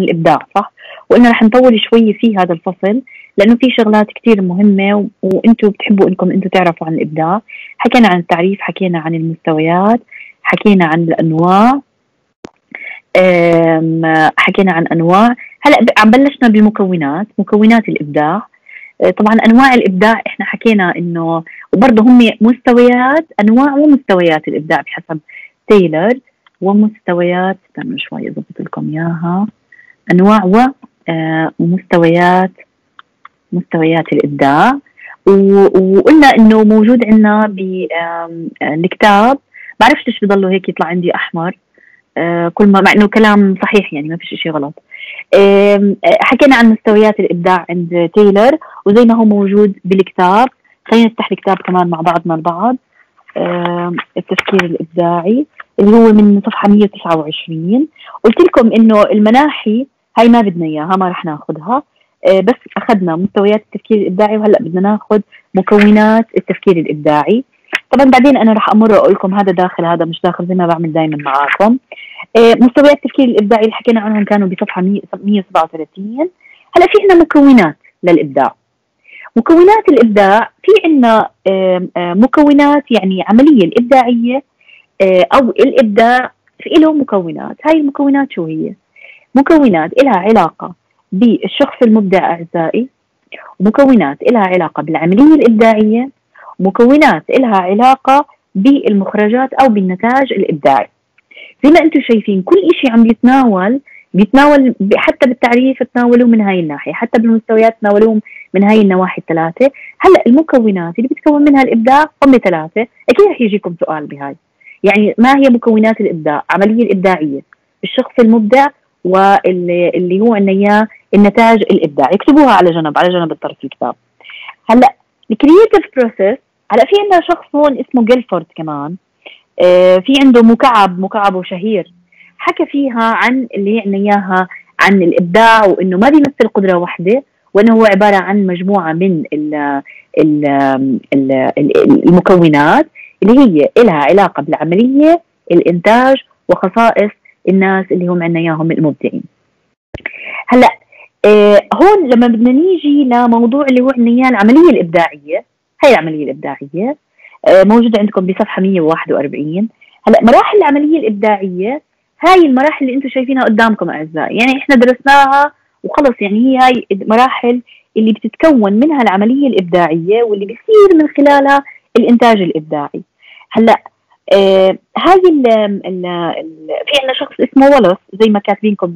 من الابداع، صح؟ وقلنا رح نطول شوي في هذا الفصل لانه في شغلات كتير مهمه وانتم بتحبوا انكم انتم تعرفوا عن الابداع. حكينا عن التعريف، حكينا عن المستويات، حكينا عن الانواع، حكينا عن انواع. هلا عم بلشنا بالمكونات، مكونات الابداع. طبعا انواع الابداع احنا حكينا انه، وبرضه هم مستويات، انواع ومستويات الابداع بحسب تايلر، ومستويات، استنوا شوي اضبط لكم اياها، انواع ومستويات، مستويات الابداع. وقلنا انه موجود عندنا بالكتاب، بعرفش ليش بضلوا هيك يطلع عندي احمر كل ما، مع انه كلام صحيح يعني ما فيش شيء غلط. حكينا عن مستويات الابداع عند تايلر وزي ما هو موجود بالكتاب. خلينا نفتح الكتاب كمان مع بعضنا البعض، التفكير الابداعي اللي هو من صفحه 129. قلت لكم انه المناحي هاي ما بدنا اياها، ما رح ناخذها، بس اخذنا مستويات التفكير الابداعي وهلا بدنا ناخذ مكونات التفكير الابداعي. طبعا بعدين انا رح امر واقول لكم هذا داخل هذا مش داخل زي ما بعمل دائما معاكم. مستويات التفكير الابداعي اللي حكينا عنهم كانوا بصفحه 137. هلا في عندنا مكونات للابداع. مكونات الابداع في عندنا مكونات يعني عمليه الابداعيه او الابداع له مكونات. هاي المكونات شو هي؟ مكونات لها علاقه بالشخص المبدع اعزائي، ومكونات لها علاقه بالعمليه الابداعيه، مكونات لها علاقه بالمخرجات او بالنتاج الابداعي. زي ما انتم شايفين كل شيء عم بيتناول حتى بالتعريف تناولوه من هاي الناحيه، حتى بالمستويات تناولوه من هاي النواحي الثلاثه. هلا المكونات اللي بتكون منها الابداع هم ثلاثه، اكيد رح يجيكم سؤال بهاي، يعني ما هي مكونات الابداع؟ عمليه الابداعيه، الشخص المبدع، واللي هو عندنا اياه النتاج الابداعي. اكتبوها على جنب، على جنب الطرف الكتاب. هلا الكرييتيف بروسيس، هلا في عندنا شخص هون اسمه جيلفورد كمان، في عنده مكعبه شهير حكى فيها عن اللي عندنا اياها عن الابداع، وانه ما بيمثل قدره واحده، وانه هو عباره عن مجموعه من المكونات اللي هي لها علاقه بالعمليه، الانتاج، وخصائص الناس اللي هم عندنا اياهم المبدعين. هلا هون لما بدنا نيجي لموضوع اللي هو عندنا اياه العمليه الابداعيه، هي العمليه الابداعيه موجوده عندكم بصفحه 141. هلا مراحل العمليه الابداعيه، هاي المراحل اللي انتم شايفينها قدامكم اعزائي، يعني احنا درسناها وخلص، يعني هي هاي المراحل اللي بتتكون منها العمليه الابداعيه واللي بيصير من خلالها الانتاج الابداعي. هلا هاي في عندنا شخص اسمه والاس زي ما كاتبينكم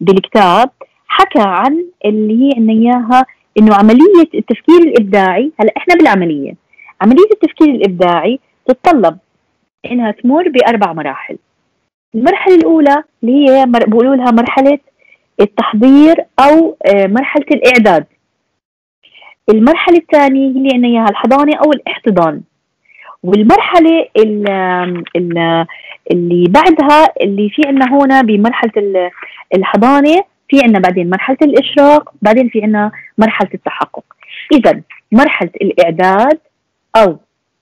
بالكتاب، حكى عن اللي هي عندنا اياها انه عمليه التفكير الابداعي. هلا احنا بالعمليه، عمليه التفكير الابداعي تتطلب انها تمر باربع مراحل. المرحله الاولى اللي هي بقولوا لها مرحله التحضير او مرحله الاعداد. المرحله الثانيه اللي عندنا اياها الحضانه او الاحتضان. والمرحله اللي بعدها اللي في عندنا هون بمرحله الحضانه، في عندنا بعدين مرحله الاشراق، بعدين في عندنا مرحله التحقق. اذا مرحله الاعداد او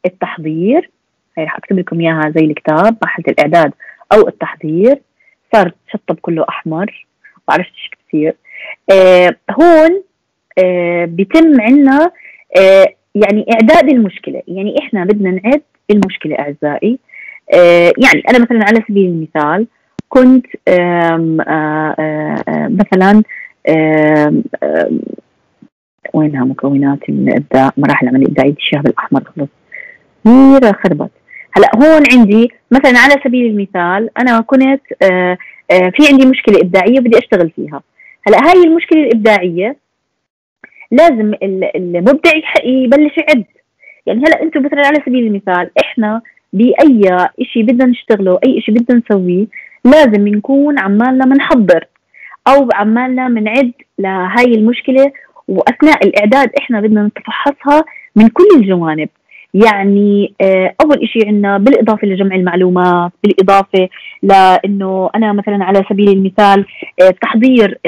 التحضير، هي رح اكتب لكم اياها زي الكتاب، مرحله الاعداد او التحضير. صار شطب كله احمر، ما عرفت ايش بصير. هون بيتم عندنا يعني اعداد المشكله، يعني احنا بدنا نعد المشكله اعزائي. يعني انا مثلا على سبيل المثال كنت مثلا وينها مكونات الابداع، مراحل العمل الابداعي، الشهاب الاحمر خلص كثير خربت. هلا هون عندي مثلا على سبيل المثال انا كنت في عندي مشكله ابداعيه بدي اشتغل فيها. هلا هاي المشكله الابداعيه لازم المبدع يبلش يعد، يعني هلا انتم مثلا على سبيل المثال احنا باي شيء بدنا نشتغله، اي شيء بدنا نسويه، لازم نكون عمالنا منحضر او عمالنا منعد لهاي المشكله، واثناء الاعداد احنا بدنا نتفحصها من كل الجوانب. يعني اول شيء عندنا بالاضافه لجمع المعلومات، بالاضافه لانه انا مثلا على سبيل المثال التحضير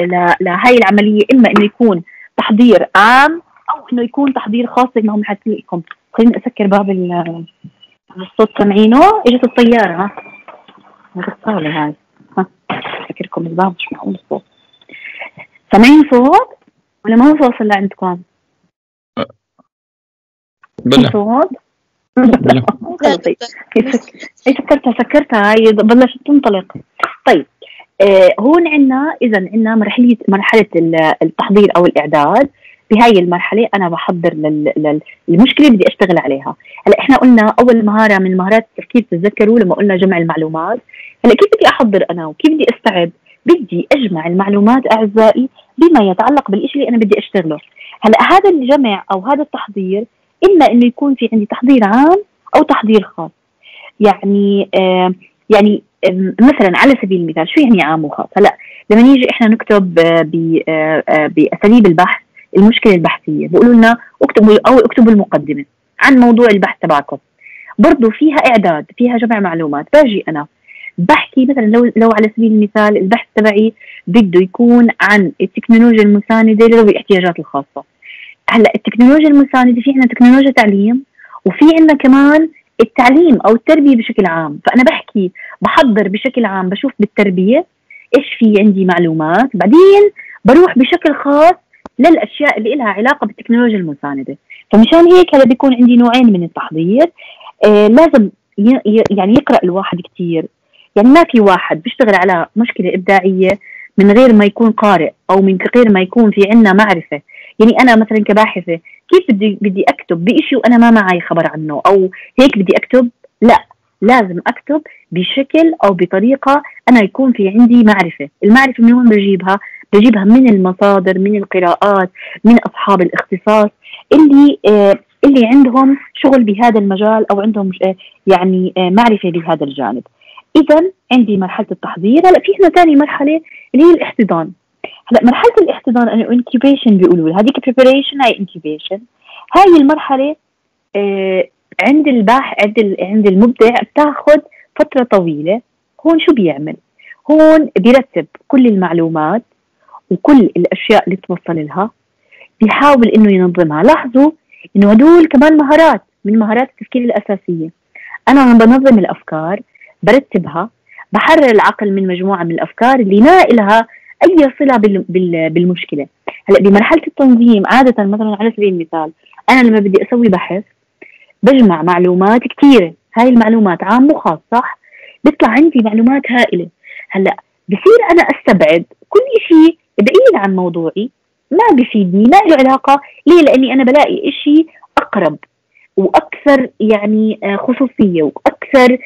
لهي العمليه اما انه يكون تحضير عام او انه يكون تحضير خاص زي ما هم حاكيين لكم. خليني اسكر باب الصوت، سامعينه؟ اجت الطياره، ها هاي، ها سكركم الباب مش معقول الصوت. سامعين صوت ولا ما هو واصل لعندكم؟ بلا صوت؟ بلا سكرتها هاي بلشت تنطلق. طيب هون عندنا اذا عندنا مرحله التحضير او الاعداد. بهاي المرحله انا بحضر للمشكله بدي اشتغل عليها. هلا احنا قلنا اول مهاره من مهارات التفكير تتذكروا لما قلنا جمع المعلومات. هلا كيف بدي احضر انا وكيف بدي استعد؟ بدي اجمع المعلومات اعزائي بما يتعلق بالشيء اللي انا بدي اشتغله. هلا هذا الجمع او هذا التحضير اما انه يكون في عندي تحضير عام او تحضير خاص. يعني يعني مثلا على سبيل المثال شو يعني عام وخاص؟ هلا لما نيجي احنا نكتب باساليب البحث المشكله البحثيه بيقولوا لنا اكتبوا او اكتبوا المقدمه عن موضوع البحث تبعكم. برضه فيها اعداد، فيها جمع معلومات. باجي انا بحكي مثلا لو على سبيل المثال البحث تبعي بده يكون عن التكنولوجيا المسانده لذوي الاحتياجات الخاصه. هلا التكنولوجيا المسانده في عندنا تكنولوجيا تعليم وفي عندنا كمان التعليم او التربيه بشكل عام، فانا بحكي بحضر بشكل عام بشوف بالتربيه ايش في عندي معلومات، بعدين بروح بشكل خاص للاشياء اللي لها علاقه بالتكنولوجيا المسانده. فمشان هيك هذا بيكون عندي نوعين من التحضير. لازم يعني يقرا الواحد كثير، يعني ما في واحد بيشتغل على مشكله ابداعيه من غير ما يكون قارئ او من غير ما يكون في عندنا معرفه. يعني انا مثلا كباحثه كيف بدي اكتب بشيء وانا ما معي خبر عنه او هيك بدي اكتب؟ لا، لازم اكتب بشكل او بطريقه انا يكون في عندي معرفه. المعرفه من وين بجيبها؟ بجيبها من المصادر، من القراءات، من اصحاب الاختصاص اللي عندهم شغل بهذا المجال او عندهم يعني معرفه بهذا الجانب. اذا عندي مرحله التحضير. هلا في هنا ثاني مرحله اللي هي الاحتضان. هلا مرحله الاحتضان او انكيبيشن بيقولوا لها، هذيك بريبريشن هاي انكيبيشن. هاي المرحله عند الباحث عند المبدع بتاخذ فتره طويله. هون شو بيعمل؟ هون بيرتب كل المعلومات وكل الاشياء اللي توصل لها، بيحاول انه ينظمها. لاحظوا انه هدول كمان مهارات من مهارات التفكير الاساسيه. انا عم بنظم الافكار، برتبها، بحرر العقل من مجموعه من الافكار اللي ما لها اي صله بالمشكله. هلا بمرحله التنظيم عاده مثلا على سبيل المثال انا لما بدي اسوي بحث بجمع معلومات كثيره، هاي المعلومات عام وخاص صح؟ بيطلع عندي معلومات هائله. هلا بصير انا استبعد كل شيء بعيد عن موضوعي، ما بفيدني، ما له علاقه. ليه؟ لاني انا بلاقي شيء اقرب واكثر يعني خصوصيه واكثر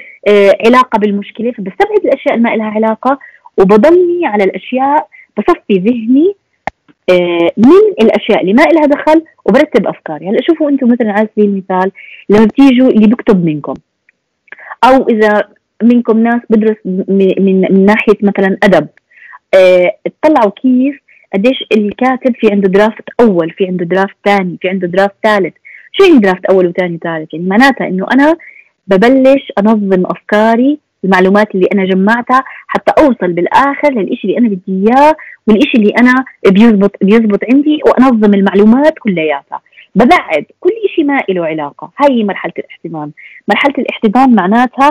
علاقه بالمشكله، فبستبعد الاشياء اللي ما لها علاقه وبضلني على الاشياء، بصفي ذهني من الاشياء اللي ما لها دخل وبرتب افكاري. هلا شوفوا انتم مثلا على سبيل المثال لما بتيجوا اللي بكتب منكم او اذا منكم ناس بدرس من ناحيه مثلا ادب، اطلعوا كيف قديش الكاتب في عنده درافت اول، في عنده درافت ثاني، في عنده درافت ثالث. شو يعني درافت اول وثاني ثالث؟ يعني معناتها انه انا ببلش انظم افكاري، المعلومات اللي انا جمعتها حتى اوصل بالاخر للشيء اللي انا بدي اياه والشيء اللي انا بيزبط عندي، وانظم المعلومات كلياتها، ببعد كل شيء ما له علاقه. هاي مرحله الاحتضان. مرحله الاحتضان معناتها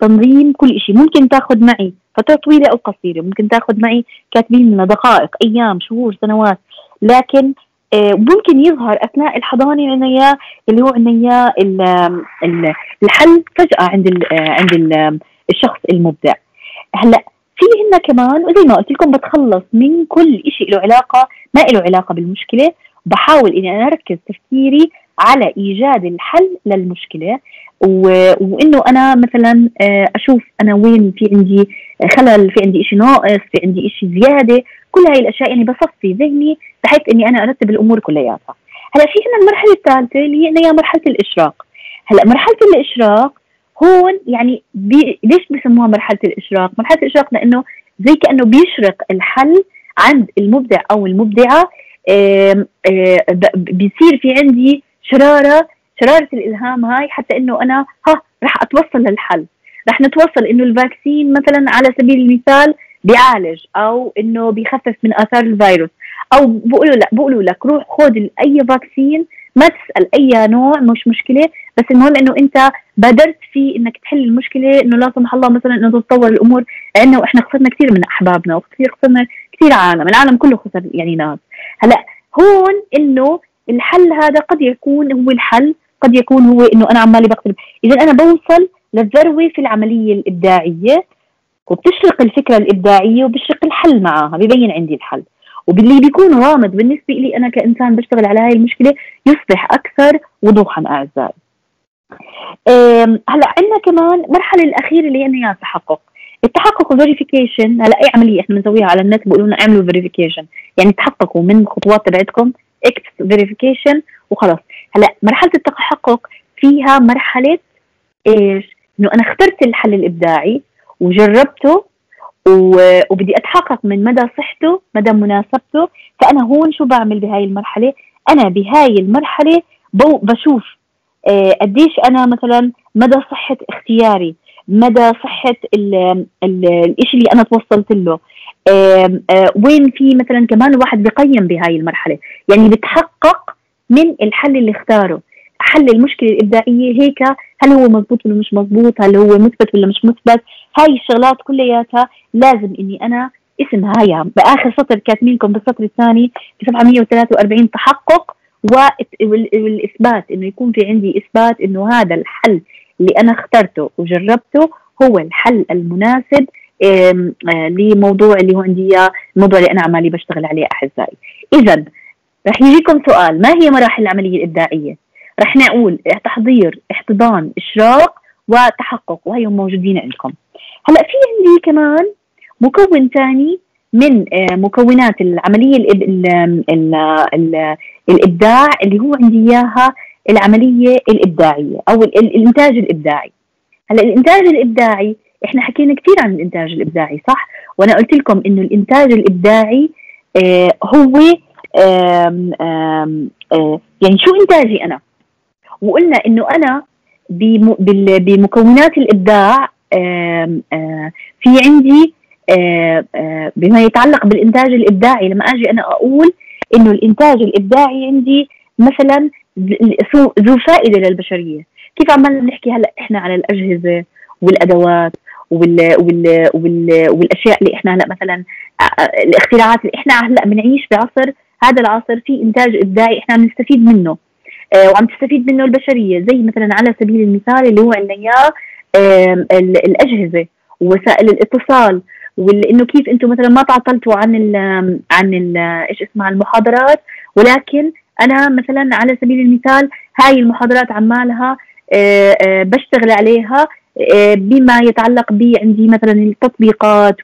تنظيم كل شيء. ممكن تاخذ معي فتره طويله او قصيره، ممكن تاخذ معي كاتبين لنا دقائق، ايام، شهور، سنوات، لكن ممكن يظهر اثناء الحضانه عندنا اياه اللي هو عندنا اياه الحل فجاه عند الشخص المبدع. هلا في هنا كمان وزي ما قلت لكم بتخلص من كل شيء له علاقه ما له علاقه بالمشكله، بحاول اني انا اركز تفكيري على ايجاد الحل للمشكله، وانه انا مثلا اشوف انا وين في عندي خلل، في عندي شيء ناقص، في عندي شيء زياده. كل هاي الاشياء يعني بصفي ذهني بحيث اني انا ارتب الامور كلياتها. هلا في هنا المرحله الثالثه اللي هي مرحله الاشراق. هلا مرحله الاشراق هون يعني ليش بسموها مرحله الاشراق؟ مرحله الاشراق لانه زي كانه بيشرق الحل عند المبدع او المبدعه، بيصير في عندي شرارة الإلهام هاي، حتى إنه أنا رح أتوصل للحل، رح نتوصل إنه الفاكسين مثلا على سبيل المثال بيعالج أو إنه بيخفف من آثار الفيروس، أو بقولوا لك روح خذ أي فاكسين، ما تسأل أي نوع، مش مشكلة، بس المهم إنه أنت بادرت في إنك تحل المشكلة، إنه لا سمح الله مثلا إنه تتطور الأمور، لأنه إحنا خسرنا كثير من أحبابنا وكثير خسرنا كثير عالم، العالم كله خسر يعني ناس. هلا هون انه الحل هذا قد يكون هو الحل، قد يكون هو انه انا عمالي بقتل، اذا انا بوصل للذروه في العمليه الابداعيه وبتشرق الفكره الابداعيه وبشرق الحل معها، ببين عندي الحل، وباللي بيكون غامض بالنسبه لي انا كانسان بشتغل على هاي المشكله يصبح اكثر وضوحا اعزائي. هلا عندنا كمان المرحله الاخيره اللي هي التحقق. التحقق والفيريفيكيشن، هلا اي عمليه احنا بنسويها على النت بيقولوا لنا اعملوا فيريفيكيشن، يعني تحققوا من خطوات تبعتكم، اكتبوا فيريفيكيشن وخلص. هلا مرحله التحقق فيها مرحله ايش؟ انه انا اخترت الحل الابداعي وجربته وبدي اتحقق من مدى صحته، مدى مناسبته. فانا هون شو بعمل بهاي المرحله؟ انا بهاي المرحله بشوف قديش انا مثلا مدى صحه اختياري، مدى صحه الشيء اللي انا توصلت له، وين في مثلا كمان الواحد بقيم بهاي المرحله، يعني بتحقق من الحل اللي اختاره. حل المشكله الابداعيه هيك، هل هو مضبوط ولا مش مضبوط، هل هو مثبت ولا مش مثبت، هاي الشغلات كلياتها لازم اني انا اسم هاي باخر سطر كاتبينكم بالسطر الثاني ب 743 تحقق والاثبات، انه يكون في عندي اثبات انه هذا الحل اللي انا اخترته وجربته هو الحل المناسب لموضوع اللي هو عندي اياه، الموضوع اللي انا عمالي بشتغل عليه اعزائي. اذا رح يجيكم سؤال، ما هي مراحل العمليه الابداعيه؟ رح نقول تحضير، احتضان، اشراق وتحقق، وهيهم موجودين عندكم. هلا في عندي كمان مكون ثاني من مكونات العمليه الابداع اللي هو عندي اياها العمليه الابداعيه او الانتاج الابداعي. هلا الانتاج الابداعي احنا حكينا كثير عن الانتاج الابداعي صح؟ وانا قلت لكم انه الانتاج الابداعي هو يعني شو انتاجي انا؟ وقلنا انه انا بمكونات الابداع في عندي بما يتعلق بالانتاج الابداعي، لما اجي انا اقول انه الانتاج الابداعي عندي مثلا ذو فائده للبشريه، كيف عمالنا نحكي هلا احنا على الاجهزه والادوات والاشياء اللي احنا هلا مثلا الاختراعات اللي احنا هلا بنعيش بعصر، هذا العصر في انتاج ابداعي احنا بنستفيد منه وعم تستفيد منه البشريه، زي مثلا على سبيل المثال اللي هو عندنا اياه الاجهزه ووسائل الاتصال، وانه كيف انتم مثلا ما تعطلتوا عن ال عن ال ايش اسمها المحاضرات، ولكن انا مثلا على سبيل المثال هاي المحاضرات عمالها بشتغل عليها بما يتعلق بعندي مثلا التطبيقات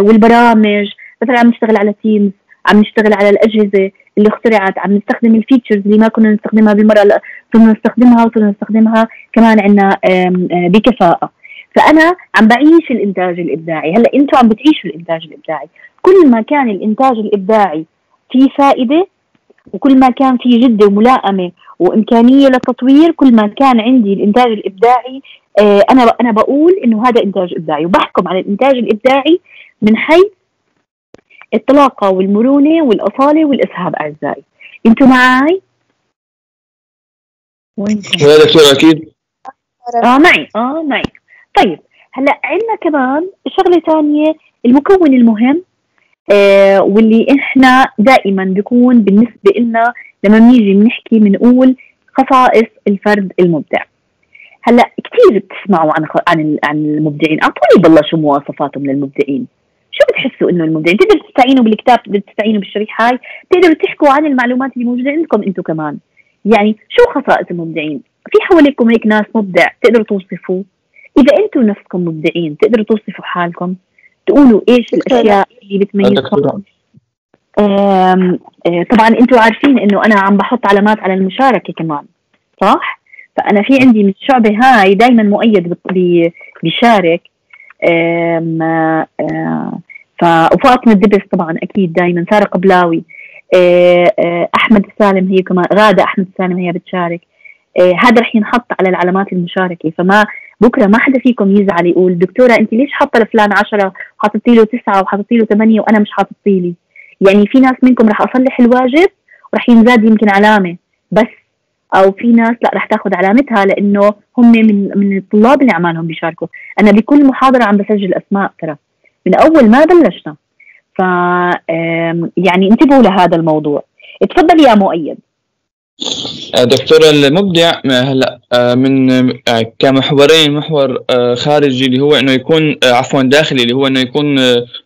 والبرامج، مثلا عم نشتغل على تيمز، عم نشتغل على الاجهزه اللي اخترعت، عم نستخدم الفيتشرز اللي ما كنا نستخدمها بالمره، صرنا نستخدمها وصرنا نستخدمها كمان عندنا بكفاءه. فانا عم بعيش الانتاج الابداعي، هلا انتم عم بتعيشوا الانتاج الابداعي. كل ما كان الانتاج الابداعي فيه فائده وكل ما كان فيه جده وملائمه وامكانيه للتطوير، كل ما كان عندي الانتاج الابداعي انا بقول انه هذا انتاج ابداعي، وبحكم على الانتاج الابداعي من حيث الطلاقه والمرونه والاصاله والاسهاب اعزائي. انتوا معي؟ وين؟ لا دكتور اكيد. معي. طيب هلا عندنا كمان شغله ثانيه، المكون المهم واللي احنا دائما بيكون بالنسبه لنا لما بنيجي بنحكي بنقول خصائص الفرد المبدع. هلا كثير بتسمعوا عن المبدعين، اعطوني بالله شو مواصفاتهم للمبدعين؟ شو بتحسوا انه المبدعين؟ بتقدروا تستعينوا بالكتاب، بتقدروا تستعينوا بالشريحه هاي، بتقدروا تحكوا عن المعلومات اللي موجوده عندكم انتم كمان. يعني شو خصائص المبدعين؟ في حواليكم هيك ناس مبدع تقدروا توصفوه؟ اذا انتم نفسكم مبدعين تقدروا توصفوا حالكم؟ تقولوا ايش الاشياء اللي بتميزكم؟ طبعا انتم عارفين انه انا عم بحط علامات على المشاركه كمان صح؟ فانا في عندي من الشعبه هاي دائما مؤيد بيشارك، وفاطمة الدبس طبعا اكيد دائما، ساره قبلاوي، احمد السالم، هي كمان غاده احمد السالم هي بتشارك. هذا رح ينحط على العلامات المشاركه، فما بكره ما حدا فيكم يزعل يقول دكتوره انت ليش حاطه لفلان 10 وحاططي له 9 وحاططي له 8 وانا مش حاططي لي. يعني في ناس منكم رح اصلح الواجب ورح ينزاد يمكن علامه بس، او في ناس لا رح تاخذ علامتها لانه هم من الطلاب اللي عمالهم بيشاركوا. انا بكل محاضره عم بسجل اسماء ترى من اول ما بلشنا، ف يعني انتبهوا لهذا الموضوع. اتفضل يا مؤيد. دكتور المبدع هلا من كمحورين، محور خارجي اللي هو انه يكون داخلي اللي هو انه يكون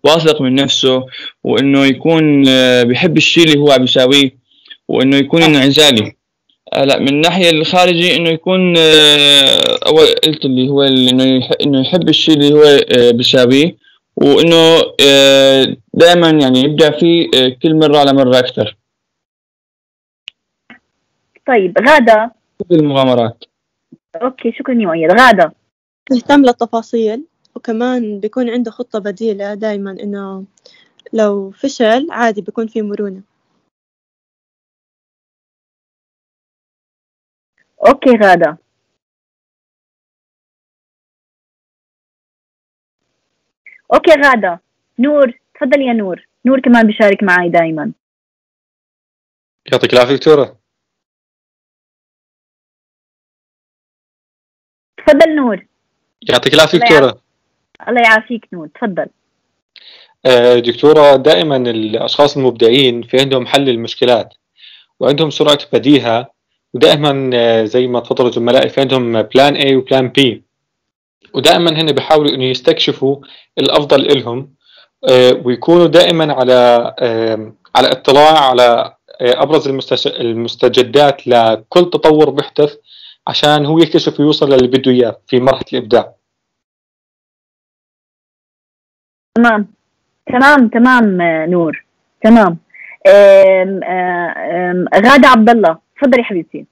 واثق من نفسه، وانه يكون بحب الشيء اللي هو عم يساويه، وانه يكون انعزالي. هلا من الناحيه الخارجي انه يكون اول قلت اللي هو انه يحب الشيء اللي هو بيساويه، وانه دائما يعني يبدع فيه كل مره على مره اكثر. طيب غادة. المغامرات. اوكي شكرا مؤيد. غادة مهتم للتفاصيل، وكمان بيكون عنده خطة بديلة دائما، انه لو فشل عادي بيكون في مرونة. اوكي غادة. اوكي غادة. نور تفضل يا نور. نور كمان بيشارك معي دائما. يعطيك العافية دكتورة. تفضل نور. يعطيك العافية دكتورة. الله يعافيك نور، تفضل. دكتورة دائما الأشخاص المبدعين في عندهم حل المشكلات، وعندهم سرعة بديهة، ودائما زي ما تفضلوا زملائي في عندهم بلان A وبلان B، ودائما هن بيحاولوا إنه يستكشفوا الأفضل إلهم، ويكونوا دائما على اطلاع على أبرز المستجدات لكل تطور بيحدث، عشان هو يكتشف ويوصل للي بده اياه في مرحله الابداع. تمام تمام تمام نور تمام. غادة عبد الله تفضلي حبيبتي.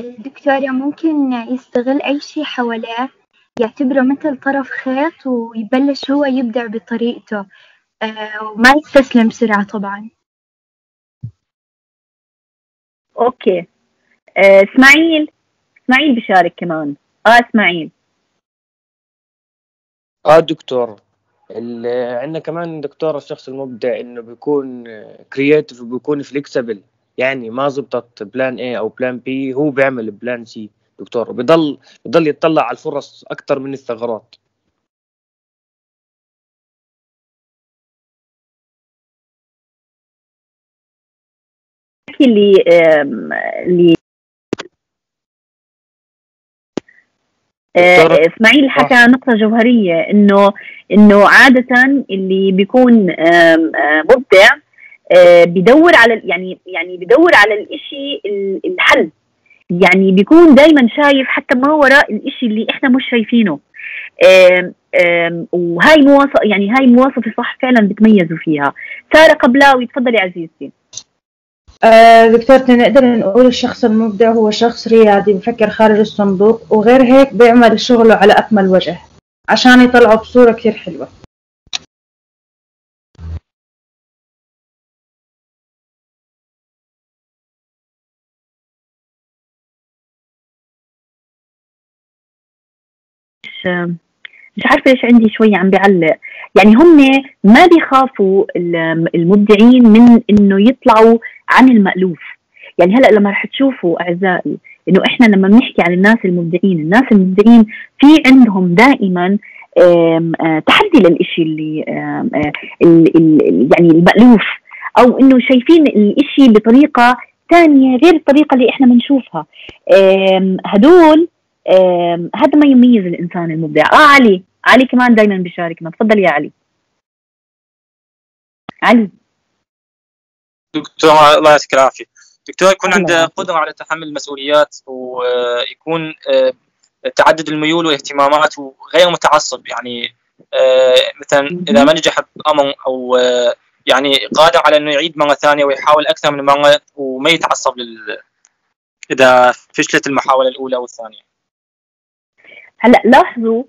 الدكتورة ممكن يستغل اي شيء حواليه، يعتبره مثل طرف خيط ويبلش هو يبدع بطريقته، وما يستسلم بسرعه طبعا. اوكي اسماعيل. اسماعيل بشارك كمان. اسماعيل. دكتور عندنا كمان دكتور الشخص المبدع انه بيكون كرييتيف وبيكون فليكسبل، يعني ما زبطت بلان اي او بلان بي هو بيعمل بلان سي دكتور، بضل يتطلع على الفرص اكثر من الثغرات. اللي اسماعيل حكى نقطة جوهرية، انه عادة اللي بيكون مبدع بدور على يعني بدور على الاشي الحل، يعني بيكون دائما شايف حتى ما وراء الاشي اللي احنا مش شايفينه. وهاي مواصفة، يعني هاي مواصفة صح فعلا بتميزوا فيها. سارة قبلاوي تفضلي عزيزتي. دكتورتنا نقدر نقول الشخص المبدع هو شخص ريادي بفكر خارج الصندوق، وغير هيك بيعمل شغله على أكمل وجه عشان يطلعه بصورة كتير حلوة. مش عارفة ليش عندي شوية عم بعلق، يعني هم ما بيخافوا المبدعين من انه يطلعوا عن المألوف. يعني هلأ لما رح تشوفوا أعزائي انه احنا لما بنحكي عن الناس المبدعين، الناس المبدعين في عندهم دائما تحدي للإشي اللي يعني المألوف، او انه شايفين الإشي بطريقة ثانية غير الطريقة اللي احنا بنشوفها. هدول هذا ما يميز الإنسان المبدع. علي. علي كمان دايما بيشاركنا. تفضل يا علي. علي. دكتور الله يعطيك العافية. دكتور يكون عنده قدرة على تحمل المسؤوليات، ويكون تعدد الميول والاهتمامات، وغير متعصب. يعني مثلا إذا ما نجح بأمر أو يعني قادر على إنه يعيد مرة ثانية ويحاول أكثر من مرة، وما يتعصب إذا فشلت المحاولة الأولى والثانية. هلا لاحظوا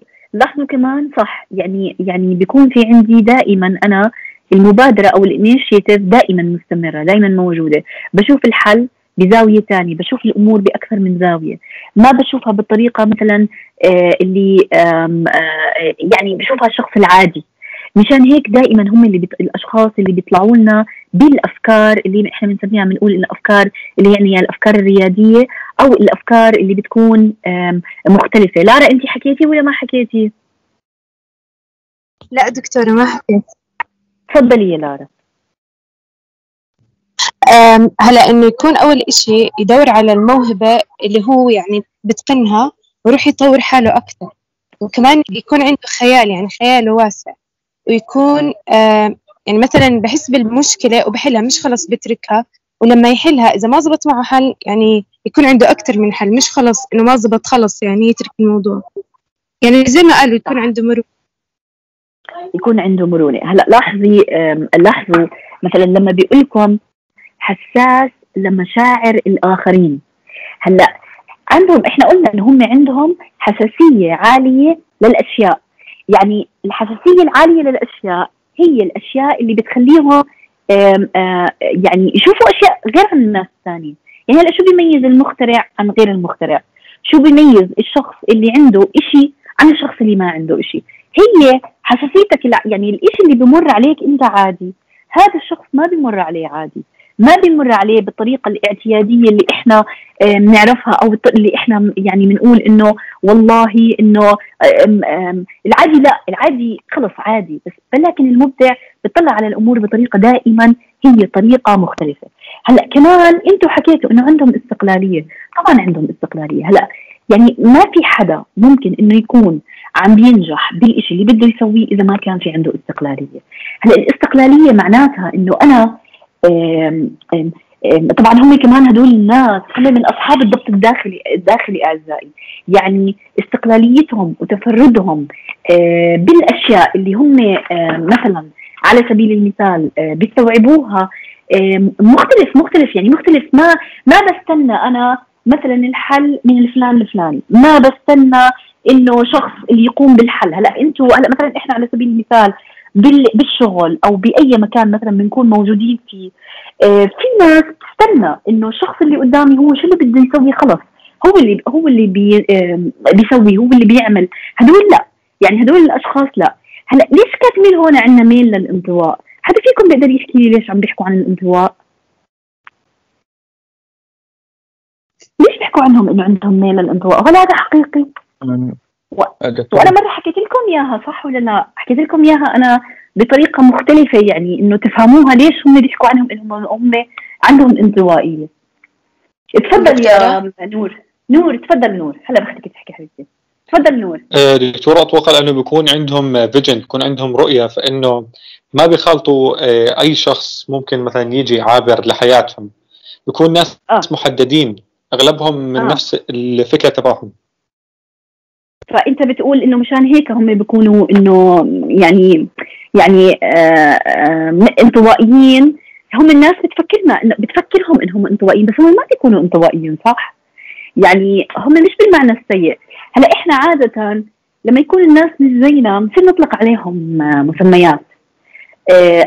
كمان صح، يعني بيكون في عندي دائما أنا المبادرة أو الانيشيتيف دائما مستمرة، دائما موجودة. بشوف الحل بزاوية ثانية، بشوف الأمور بأكثر من زاوية، ما بشوفها بالطريقة مثلا اللي يعني بشوفها الشخص العادي. مشان هيك دائما هم الأشخاص اللي بيطلعوا لنا بالأفكار اللي احنا بنسميها، بنقول الأفكار اللي يعني الأفكار الريادية أو الأفكار اللي بتكون مختلفة. لارا أنت حكيتي ولا ما حكيتي؟ لا دكتورة ما حكيت. تفضلي يا لارا. هلا انه يكون اول اشي يدور على الموهبة اللي هو يعني بتقنها ويروح يطور حاله اكثر، وكمان يكون عنده خيال، يعني خياله واسع، ويكون يعني مثلا بحس بالمشكلة وبحلها، مش خلص بتركها، ولما يحلها اذا ما زبط معه حل يعني يكون عنده اكثر من حل، مش خلص انه ما زبط خلص يعني يترك الموضوع، يعني زي ما قالوا يكون عنده مرونة. يكون عنده مرونة. هلا لاحظي لاحظوا مثلا لما بيقول لكم حساس لمشاعر الآخرين، هلا عندهم، احنا قلنا ان هم عندهم حساسية عالية للأشياء، يعني الحساسية العالية للأشياء هي الأشياء اللي بتخليهم يعني يشوفوا أشياء غير عن الناس الثانيين. يعني هلا شو بيميز المخترع عن غير المخترع؟ شو بيميز الشخص اللي عنده إشي عن الشخص اللي ما عنده إشي؟ هي حساسيتك، يعني الإشي اللي بمر عليك أنت عادي، هذا الشخص ما بمر عليه عادي، ما بيمر عليه بالطريقة الاعتيادية اللي احنا بنعرفها، او اللي احنا يعني بنقول انه والله انه العادي، لا العادي خلص عادي، بس ولكن المبدع بيطلع على الامور بطريقة دائما هي طريقة مختلفة. هلا كمان انتوا حكيتوا انه عندهم استقلالية، طبعا عندهم استقلالية. هلا يعني ما في حدا ممكن انه يكون عم بينجح بالشيء اللي بده يسويه اذا ما كان في عنده استقلالية. هلا الاستقلالية معناتها انه انا طبعا هم كمان هدول الناس هم من اصحاب الضبط الداخلي اعزائي، يعني استقلاليتهم وتفردهم بالاشياء اللي هم مثلا على سبيل المثال بيستوعبوها مختلف، يعني مختلف، ما بستنى انا مثلا الحل من الفلان لفلان، ما بستنى انه شخص اللي يقوم بالحل. هلا انتوا هلا مثلا احنا على سبيل المثال بالشغل او باي مكان مثلا بنكون موجودين فيه، في ناس بتستنى انه الشخص اللي قدامي هو شو اللي بده يسوي، خلص هو اللي بيسوي، هو اللي بيعمل. هدول لا، يعني هدول الاشخاص لا. هلا ليش كاتبين هون عندنا ميل للانطواء؟ حدا فيكم بيقدر يحكي لي ليش عم بيحكوا عن الانطواء؟ ليش بيحكوا عنهم انه عندهم ميل للانطواء؟ هل هذا حقيقي؟ وانا مره حكيت لكم اياها، صح ولا لا؟ حكيت لكم اياها انا بطريقه مختلفه، يعني انه تفهموها ليش هم بيحكوا عنهم انهم عندهم انطوائيه. تفضل يا نور تفضل نور، هلا بختك تحكي حبيبتي، تفضل نور. دكتوره اتوقع انه بيكون عندهم فيجن، بيكون عندهم رؤيه، فانه ما بيخالطوا اي شخص ممكن مثلا يجي عابر لحياتهم، بيكون ناس محددين اغلبهم من نفس الفكره تبعهم. فانت بتقول انه مشان هيك هم بيكونوا انه يعني انطوائيين، هم الناس بتفكرهم انهم انطوائيين بس هم ما بيكونوا انطوائيين، صح؟ يعني هم مش بالمعنى السيء. هلا احنا عاده لما يكون الناس مش زينا بنصير نطلق عليهم مسميات،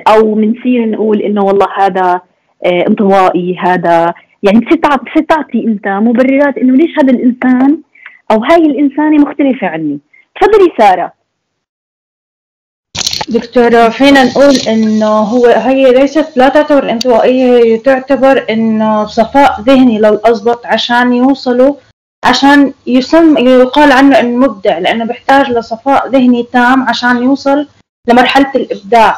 او بنصير نقول انه والله هذا انطوائي، هذا يعني بتصير تعطي انت مبررات انه ليش هذا الانسان أو هاي الإنسانة مختلفة عني. تفضلي سارة. دكتورة فينا نقول إنه هي ليست، لا تعتبر انطوائية، هي تعتبر إنه صفاء ذهني لو أصدق، عشان يوصلوا، عشان يقال عنه إنه مبدع، لأنه بيحتاج لصفاء ذهني تام عشان يوصل لمرحلة الإبداع،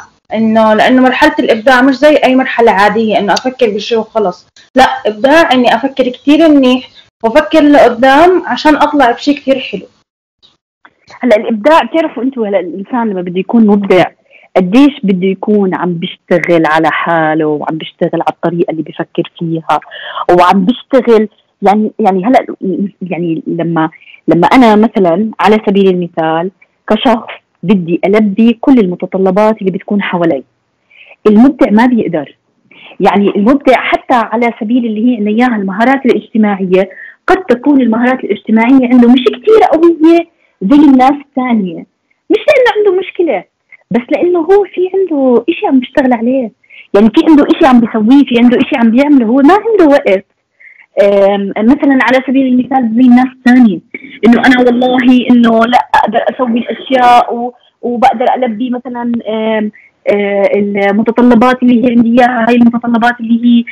لأنه مرحلة الإبداع مش زي أي مرحلة عادية إنه أفكر بشيء وخلص، لا، إبداع إني أفكر كتير منيح وفكر لقدام عشان اطلع بشيء كثير حلو. هلا الابداع بتعرفوا انتوا، هلا الانسان لما بده يكون مبدع قديش بده يكون عم بيشتغل على حاله، وعم بيشتغل على الطريقه اللي بفكر فيها، وعم بيشتغل يعني هلا يعني لما انا مثلا على سبيل المثال كشخص بدي البي كل المتطلبات اللي بتكون حوالي، المبدع ما بيقدر. يعني المبدع حتى على سبيل اللي هي اياها المهارات الاجتماعيه، قد تكون المهارات الاجتماعية عنده مش كتير قوية زي الناس الثانية، مش لأنه عنده مشكلة، بس لأنه هو في عنده إشي عم بيشتغل عليه، يعني في عنده إشي عم بيسويه، في عنده إشي عم بيعمله، هو ما عنده وقت. مثلا على سبيل المثال زي الناس الثانية، إنه أنا والله إنه لا أقدر أسوي الأشياء وبقدر ألبي مثلا المتطلبات اللي هي عندي إياها، هاي المتطلبات اللي هي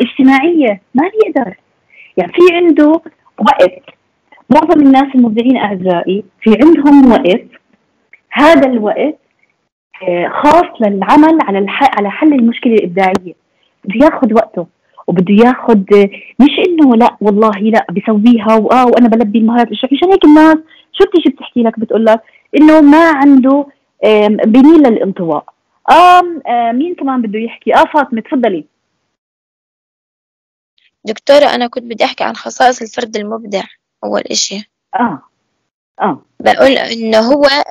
اجتماعية، ما بيقدر. يعني في عنده وقت. معظم الناس المبدعين أعزائي في عندهم وقت، هذا الوقت خاص للعمل على حل المشكله الابداعيه. بده ياخذ وقته وبده ياخذ، مش انه لا والله لا بسويها وانا بلبي المهارات. عشان هيك الناس شو بتيجي بتحكي لك بتقول لك انه ما عنده بميل للانطواء. مين كمان بده يحكي؟ فاطمه تفضلي. دكتوره انا كنت بدي احكي عن خصائص الفرد المبدع. اول اشي بقول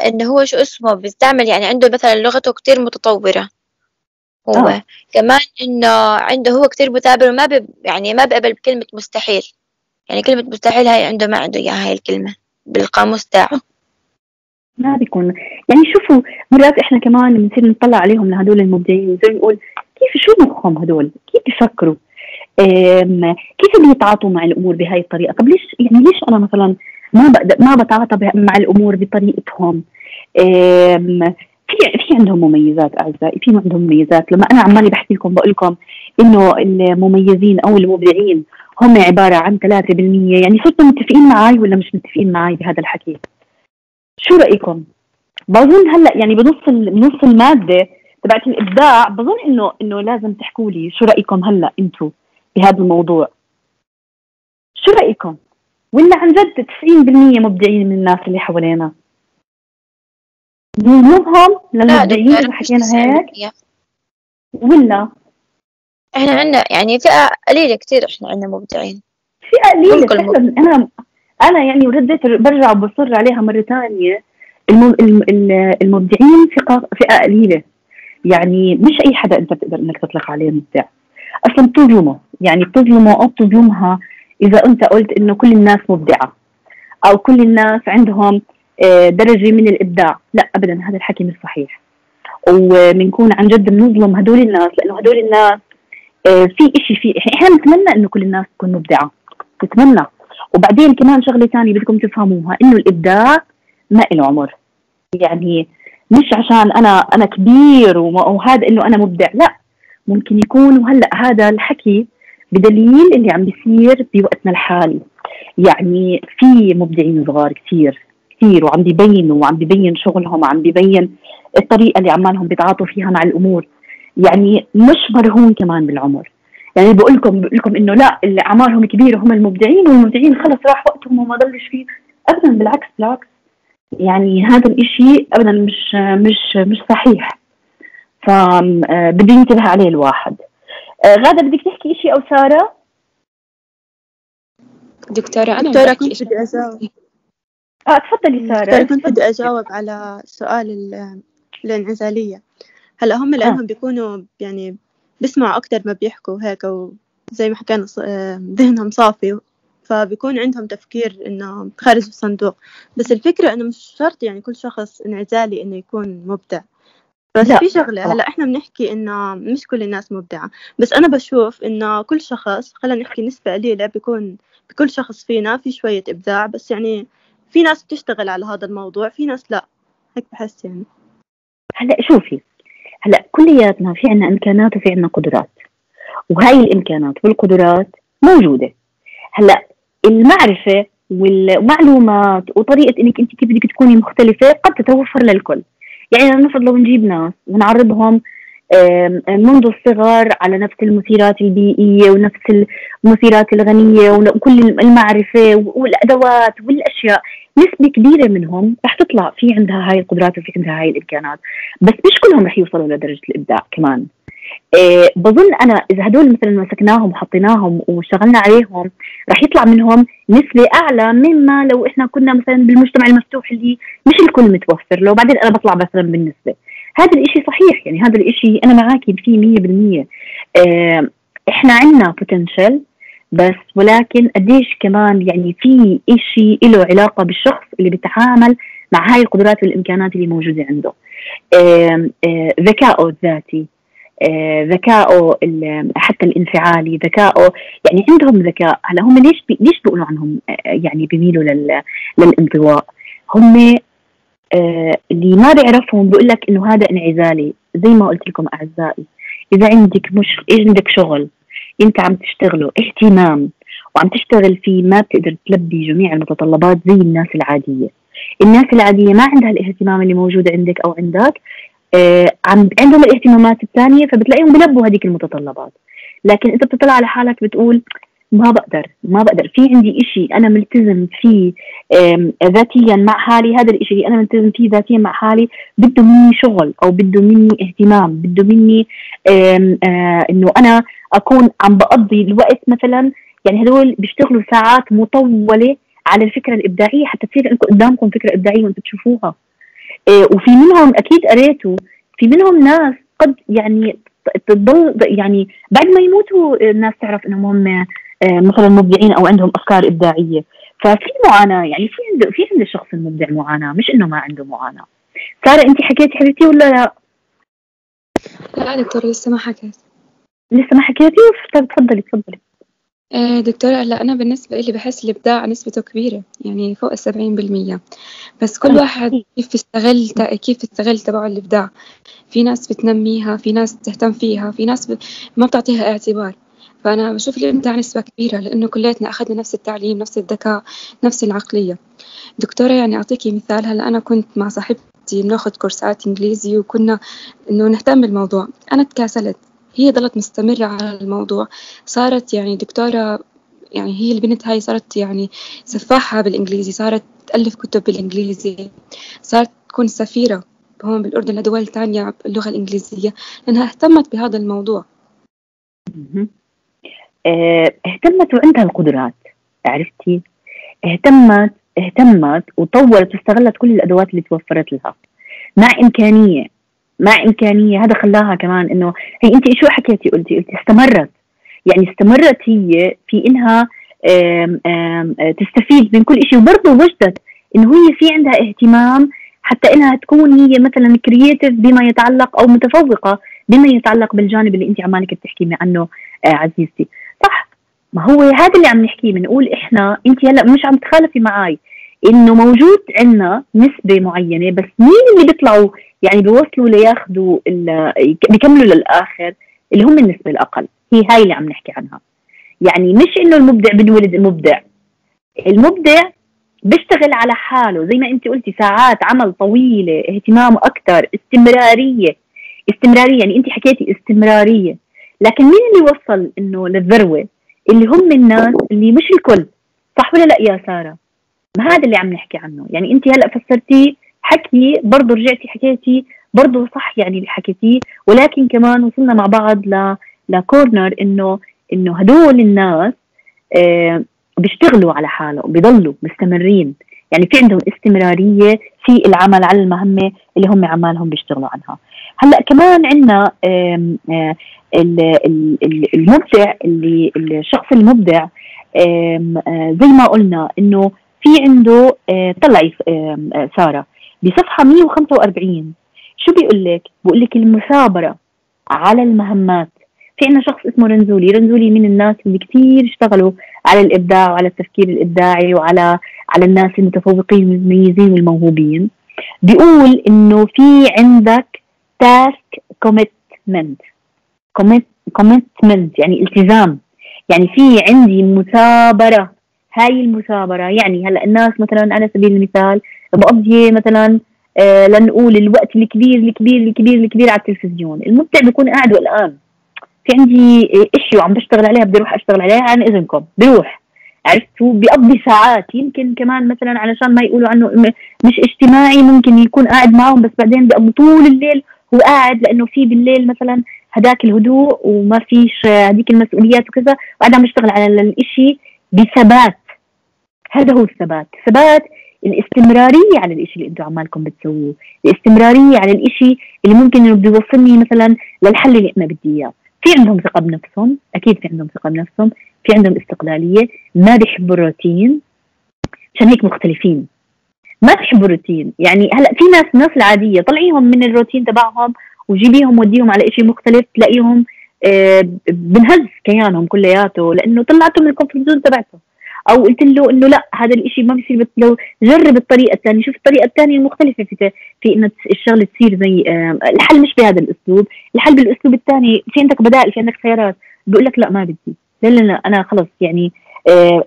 انه هو شو اسمه بيستعمل، يعني عنده مثلا لغته كتير متطوره، هو كمان انه عنده هو كتير مثابر، وما يعني ما بقبل بكلمه مستحيل. يعني كلمه مستحيل هاي عنده، ما عنده اياها هاي الكلمه بالقاموس تاعه، ما بيكون. يعني شوفوا مرات احنا كمان بنصير نطلع عليهم لهدول المبدعين، زي نقول كيف شو مخهم هدول، كيف بيفكروا، كيف بيتعاطوا مع الامور بهاي الطريقه. طب ليش يعني ليش انا مثلا ما بتعاطى مع الامور بطريقتهم؟ في عندهم مميزات اعزائي، في عندهم مميزات. لما انا عمالي بحكي لكم بقول لكم انه المميزين او المبدعين هم عباره عن 3%، يعني صرتوا متفقين معي ولا مش متفقين معي بهذا الحكي؟ شو رايكم؟ بظن هلا يعني بنص الماده تبعت الابداع، بظن انه لازم تحكوا لي شو رايكم هلا انتم بهذا الموضوع. شو رايكم؟ ولا عن جد 90% مبدعين من الناس اللي حوالينا بنظلمهم للمبدعين اللي حكينا هيك؟ ولا احنا عندنا يعني فئه قليله كثير، احنا عندنا مبدعين فئه قليله فعلا. انا يعني وردت برجع وبصر عليها مره ثانيه، المبدعين فئه قليله. يعني مش اي حدا انت بتقدر انك تطلق عليه مبدع، اصلا بتظلمه، يعني بتظلمه او بتظلمها إذا أنت قلت إنه كل الناس مبدعة أو كل الناس عندهم درجة من الإبداع. لا أبداً، هذا الحكي مش صحيح، وبنكون عن جد بنظلم هدول الناس، لأنه هدول الناس في إشي فيه إحنا نتمنى إنه كل الناس تكون مبدعة، نتمنى. وبعدين كمان شغلة ثانية بدكم تفهموها، إنه الإبداع ما إله عمر. يعني مش عشان أنا كبير وهذا إنه أنا مبدع، لا، ممكن يكون. وهلأ هذا الحكي بدليل اللي عم بيصير بوقتنا الحالي، يعني في مبدعين صغار كثير كثير وعم بيبينوا وعم بيبين شغلهم وعم بيبين الطريقه اللي عمالهم بيتعاطوا فيها مع الامور، يعني مش مرهون كمان بالعمر. يعني بقول لكم انه لا اللي اعمارهم كبيره هم المبدعين، والمبدعين خلص راح وقتهم وما ضلش فيه. ابدا، بالعكس، يعني هذا الشيء ابدا مش صحيح، فبده ينتبه عليه الواحد. غادة بدك تحكي شيء أو سارة؟ دكتورة أنا كنت بدي أجاوب. تفضلي سارة. كنت بدي أجاوب على سؤال الانعزالية. هلا هم لأنهم بيكونوا يعني بسمعوا أكتر ما بيحكوا هيك، وزي ما حكينا ذهنهم صافي، فبيكون عندهم تفكير إنه خارج الصندوق. بس الفكرة إنه مش شرط يعني كل شخص انعزالي إنه يكون مبدع. بس لا. في شغلة هلا احنا بنحكي انه مش كل الناس مبدعة، بس انا بشوف انه كل شخص، خلينا نحكي نسبة قليلة، بيكون بكل شخص فينا في شوية ابداع. بس يعني في ناس بتشتغل على هذا الموضوع، في ناس لا، هيك بحس. يعني هلا شوفي، هلا كلياتنا في عنا امكانات وفي عنا قدرات، وهاي الامكانات والقدرات موجودة. هلا المعرفة والمعلومات وطريقة انك انت كيف بدك تكوني مختلفة قد تتوفر للكل. يعني نفرض لو نجيب ناس ونعرضهم منذ الصغر على نفس المثيرات البيئية ونفس المثيرات الغنية وكل المعرفة والأدوات والأشياء، نسبة كبيرة منهم رح تطلع في عندها هاي القدرات وفي عندها هاي الإمكانات، بس مش كلهم رح يوصلوا لدرجة الإبداع كمان. بظن أنا إذا هدول مثلا مسكناهم وحطيناهم وشغلنا عليهم رح يطلع منهم نسبة أعلى مما لو إحنا كنا مثلا بالمجتمع المفتوح اللي مش الكل متوفر له، وبعدين أنا بطلع مثلا بالنسبة. هذا الإشي صحيح، يعني هذا الإشي أنا معاكي فيه 100%. إحنا عنا بوتنشل، بس ولكن قديش كمان يعني في إشي له علاقة بالشخص اللي بيتعامل مع هاي القدرات والإمكانات اللي موجودة عنده. ذكائه الذاتي، ذكائه حتى الانفعالي، ذكائه، يعني عندهم ذكاء. هلا هم ليش بيقولوا عنهم يعني بيميلوا للانطواء؟ هم اللي ما بيعرفهم بيقول لك انه هذا انعزالي. زي ما قلت لكم اعزائي، اذا عندك شغل انت عم تشتغله اهتمام وعم تشتغل فيه، ما بتقدر تلبي جميع المتطلبات زي الناس العاديه. الناس العاديه ما عندها الاهتمام اللي موجود عندك او عندك، عندهم الاهتمامات الثانيه، فبتلاقيهم بلبوا هذيك المتطلبات. لكن انت بتطلع على حالك بتقول ما بقدر، في عندي إشي انا ملتزم فيه ذاتيا مع حالي، هذا الإشي اللي انا ملتزم فيه ذاتيا مع حالي بده مني شغل او بده مني اهتمام، بده مني انه انا اكون عم بقضي الوقت مثلا. يعني هدول بيشتغلوا ساعات مطوله على الفكره الابداعيه حتى تصير انكم قدامكم فكره ابداعيه وانتم تشوفوها. وفي منهم اكيد قريتوا، في منهم ناس قد يعني تضل يعني بعد ما يموتوا الناس تعرف انهم هم مثلا مبدعين او عندهم افكار ابداعيه. ففي معاناه، يعني في عند الشخص المبدع معاناه، مش انه ما عنده معاناه. ساره انت حكيتي حبيبتي ولا لا؟ لا دكتور لسه ما حكيت. لسه ما حكيتي؟ تفضلي. دكتورة هلا أنا بالنسبة إلي بحس الإبداع نسبته كبيرة، يعني فوق 70%، بس كل واحد كيف يستغل تبعه الإبداع. في ناس بتنميها، في ناس بتهتم فيها، في ناس ما بتعطيها اعتبار. فأنا بشوف الإبداع نسبة كبيرة لأنه كلياتنا أخذنا نفس التعليم، نفس الذكاء، نفس العقلية. دكتورة يعني أعطيكي مثال، هلا أنا كنت مع صاحبتي بناخد كورسات إنجليزي وكنا إنه نهتم بالموضوع، أنا تكاسلت، هي ظلت مستمرة على الموضوع، صارت يعني دكتورة، يعني هي البنت هاي صارت يعني سفاحة بالإنجليزي، صارت تألف كتب بالإنجليزي، صارت تكون سفيرة هون بالأردن لدول تانية باللغة الإنجليزية لأنها اهتمت بهذا الموضوع. اهتمت وعندها القدرات، عرفتي؟ اهتمت وطورت واستغلت كل الأدوات اللي توفرت لها مع إمكانية. هذا خلاها كمان إنه هي أنت شو حكيتي؟ قلتي استمرت هي في إنها تستفيد من كل إشي، وبرضه وجدت إنه هي في عندها اهتمام حتى إنها تكون هي مثلا كرياتيف بما يتعلق أو متفوقة بما يتعلق بالجانب اللي أنت عمالك بتحكي عنه عزيزتي. صح، ما هو هذا اللي عم نحكيه، بنقول إحنا أنت هلا مش عم تخالفي معاي إنه موجود عندنا نسبة معينة، بس مين اللي بيطلعوا يعني بيوصلوا لياخذوا بيكملوا للآخر اللي هم النسبة الأقل، هي هاي اللي عم نحكي عنها. يعني مش إنه المبدع بنولد المبدع بيشتغل على حاله زي ما أنت قلتي، ساعات عمل طويلة، اهتمام أكتر، استمرارية. يعني أنت حكيتي استمرارية، لكن مين اللي وصل إنه للذروة؟ اللي هم الناس اللي مش الكل، صح ولا لأ يا سارة؟ ما هذا اللي عم نحكي عنه. يعني أنت هلأ فسرتيه حكي، برضه رجعتي حكيتي برضه صح يعني اللي حكيتيه، ولكن كمان وصلنا مع بعض لكورنر انه هدول الناس بيشتغلوا على حالهم، بيضلوا مستمرين، يعني في عندهم استمرارية في العمل على المهمة اللي هم عمالهم بيشتغلوا عنها. هلا كمان عندنا المبدع، اللي الشخص المبدع زي ما قلنا انه في عنده، طلعي سارة بصفحة 145 شو بيقولك؟ بيقولك المثابرة على المهمات. في عنا شخص اسمه رنزولي من الناس اللي كتير اشتغلوا على الإبداع وعلى التفكير الإبداعي وعلى الناس المتفوقين والمميزين والموهوبين. بيقول إنه في عندك تاسك كوميتمنت يعني التزام، يعني في عندي مثابرة. هاي المثابرة يعني هلا الناس مثلا على سبيل المثال بقضي مثلا لنقول الوقت الكبير على التلفزيون. المبدع بيكون قاعد والآن في عندي إشي وعم بشتغل عليها، بدي اروح اشتغل عليها عن اذنكم، بروح، عرفتوا، بيقضي ساعات، يمكن كمان مثلا علشان ما يقولوا عنه مش اجتماعي ممكن يكون قاعد معهم، بس بعدين بيقضي طول الليل هو قاعد، لانه في بالليل مثلا هداك الهدوء وما فيش هذيك المسؤوليات وكذا، وقاعد عم بشتغل على الإشي بثبات. هذا هو ثبات الاستمرارية على الإشي اللي انتم عمالكم بتسووه، الاستمرارية على الإشي اللي ممكن انه بده يوصلني مثلا للحل اللي انا بدي اياه. في عندهم ثقة بنفسهم، اكيد في عندهم ثقة بنفسهم، في عندهم استقلالية، ما بيحبوا الروتين، عشان هيك مختلفين، ما بيحبوا الروتين. يعني هلا في ناس، الناس العادية طلعيهم من الروتين تبعهم وجيبيهم وديهم على إشي مختلف، تلاقيهم بنهز كيانهم كلياته لانه طلعته من الكونفرت زون تبعته، او قلت له انه لا هذا الاشي ما بيصير، لو جرب الطريقه الثانيه، شوف الطريقه الثانيه المختلفه في انه الشغله تصير زي الحل مش بهذا الاسلوب، الحل بالاسلوب الثاني، في عندك بدائل، في عندك خيارات. بقول لك لا ما بدي، لا انا خلص، يعني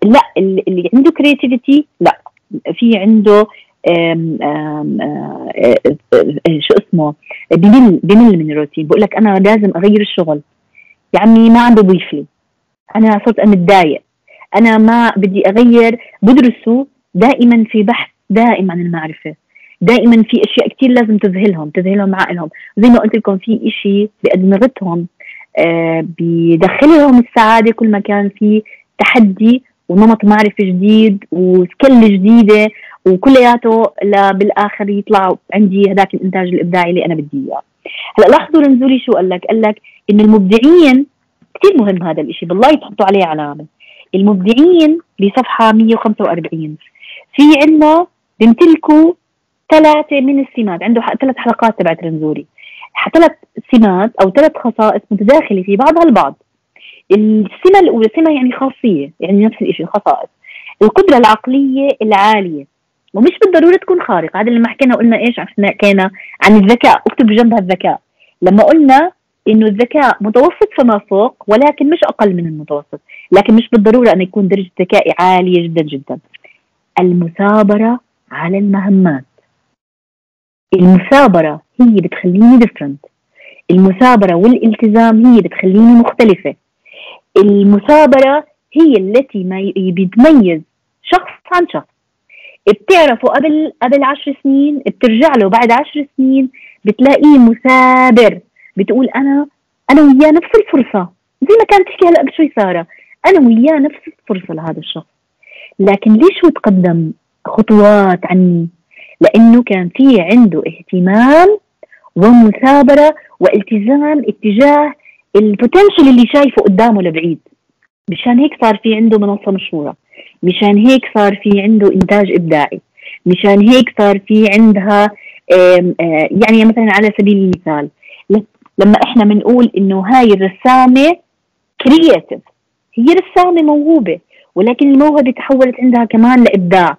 لا اللي عنده كرياتيفيتي لا، في عنده شو اسمه بمل من الروتين. بقول لك انا لازم اغير الشغل، يا عمي ما عم بضيف لي، انا صرت متضايق، انا ما بدي اغير. بدرسوا دائما في بحث دائم عن المعرفه، دائما في اشياء كثير لازم تذهلهم عقلهم، زي ما قلت لكم في اشي بأدمغتهم بيدخلهم السعاده كل ما كان في تحدي ونمط معرفه جديد وسكيل جديده، وكلياته بالاخر يطلع عندي هذاك الانتاج الابداعي اللي انا بدي اياه. هلا لاحظوا رنزولي شو قال لك؟ قال لك ان المبدعين كثير مهم هذا الشيء، بالله تحطوا عليه علامه. المبدعين بصفحه 145 في عندنا بيمتلكوا 3 من السمات، عنده 3 حلقات تبعت رنزولي، 3 سمات او 3 خصائص متداخله في بعضها البعض. السمه الاولى سمه يعني خاصيه، يعني نفس الشيء خصائص، القدره العقليه العاليه، ومش بالضروره تكون خارقه. هذا لما حكينا قلنا ايش؟ حكينا عن الذكاء، اكتب جنبها الذكاء، لما قلنا انه الذكاء متوسط فما فوق ولكن مش اقل من المتوسط، لكن مش بالضروره ان يكون درجه ذكائي عاليه جدا جدا. المثابره على المهمات، المثابره هي بتخليني different، المثابره والالتزام هي بتخليني مختلفه، المثابره هي التي بتميز شخص عن شخص. بتعرفه قبل 10 سنين، بترجع له بعد 10 سنين بتلاقيه مثابر، بتقول انا وياه نفس الفرصه، زي ما كانت تحكي هلا قبل شوي ساره، انا وياه نفس الفرصه لهذا الشخص، لكن ليش هو تقدم خطوات عني؟ لانه كان في عنده اهتمام ومثابره والتزام اتجاه البوتنشل اللي شايفه قدامه لبعيد. مشان هيك صار في عنده منصه مشهوره، مشان هيك صار في عنده انتاج ابداعي، مشان هيك صار في عندها يعني مثلا على سبيل المثال لما احنا بنقول انه هاي الرسامه كرييتيف، هي رسامه موهوبه ولكن الموهبه تحولت عندها كمان لابداع.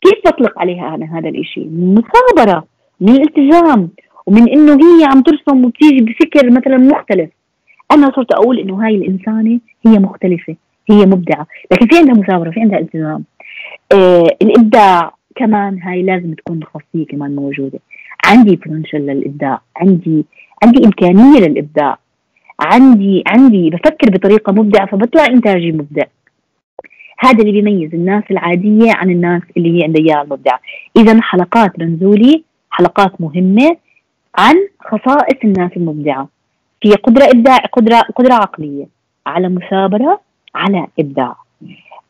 كيف بطلق عليها انا هذا الاشي؟ من مثابره، من الالتزام، ومن انه هي عم ترسم وبتيجي بفكر مثلا مختلف. انا صرت اقول انه هاي الانسانه هي مختلفه، هي مبدعه، لكن في عندها مثابره، في عندها التزام. الابداع كمان هاي لازم تكون خاصيه كمان موجوده. عندي بوتنشل للابداع، عندي امكانيه للابداع، عندي بفكر بطريقه مبدعه فبطلع انتاجي مبدع. هذا اللي بيميز الناس العاديه عن الناس اللي هي عندها اياها المبدعه. اذا حلقات رنزولي حلقات مهمه عن خصائص الناس المبدعه، في قدره ابداع، قدره عقليه، على مثابره، على ابداع.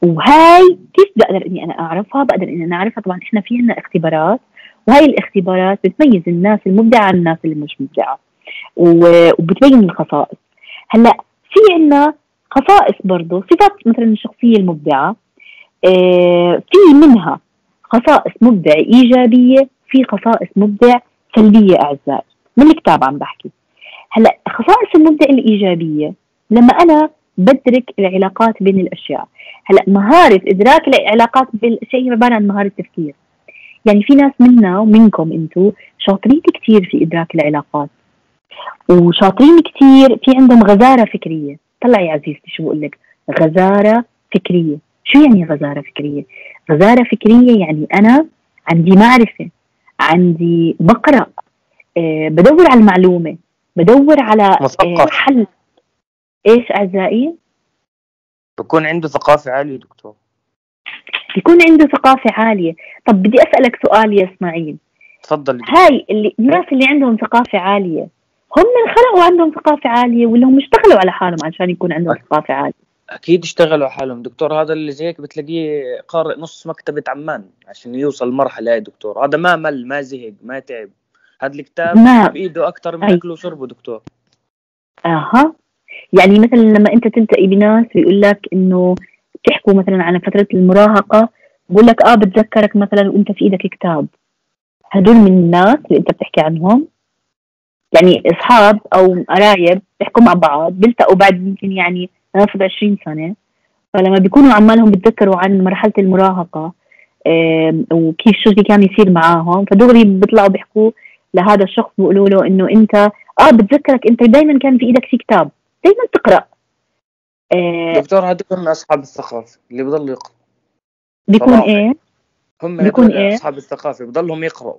وهاي كيف بقدر اني انا اعرفها؟ بقدر اني انا اعرفها طبعا احنا في عندنا اختبارات، وهي الاختبارات بتميز الناس المبدعه عن الناس اللي مش مبدعه وبتبين الخصائص. هلا في عندنا خصائص برضه، صفات مثلا الشخصيه المبدعه، في منها خصائص مبدع ايجابيه، في خصائص مبدع سلبيه اعزائي، من الكتاب عم بحكي. هلا خصائص المبدع الايجابيه لما انا بدرك العلاقات بين الاشياء. هلا مهاره ادراك العلاقات بين الاشياء هي عباره عن مهاره تفكير. يعني في ناس منا ومنكم انتم شاطرين كثير في ادراك العلاقات، وشاطرين كثير في عندهم غزاره فكريه. طلع يا عزيزتي شو بقول لك، غزاره فكريه. شو يعني غزاره فكريه؟ غزاره فكريه يعني انا عندي معرفه، عندي بقرا، بدور على المعلومه، بدور على حل. ايش اعزائي؟ بكون عنده ثقافه عاليه دكتور، بيكون عنده ثقافه عاليه. طب بدي اسالك سؤال يا اسماعيل. تفضل. هاي الناس اللي عندهم ثقافه عاليه هم انخلقوا عندهم ثقافه عاليه، ولا هم اشتغلوا على حالهم عشان يكون عندهم ثقافه عاليه؟ اكيد اشتغلوا على حالهم دكتور. هذا اللي زيك بتلاقيه قارئ نص مكتبه عمان عشان يوصل مرحله. يا دكتور هذا ما مل، ما زهق، ما تعب، هذا الكتاب بايده اكثر من اكله وشربه دكتور. اها، يعني مثلا لما انت تلتقي بناس بيقول لك انه تحكوا مثلا عن فتره المراهقه، بقول لك بتذكرك مثلا وانت في ايدك كتاب، هدول من الناس اللي انت بتحكي عنهم. يعني اصحاب او قرايب بيحكوا مع بعض، بيلتقوا بعد يمكن يعني 20 سنه، فلما بيكونوا عمالهم بتذكروا عن مرحله المراهقه وكيف شو اللي كان يصير معاهم، فدغري بيطلعوا بيحكوا لهذا الشخص، بيقولوا له انه انت بتذكرك انت دائما كان في ايدك في كتاب، دائما تقرا. دكتور هدول من اصحاب الثقافه اللي بضلوا يقرأ. بيكون ايه؟ هم بيكون إيه؟ أصحاب الثقافة بضلهم يقرأوا.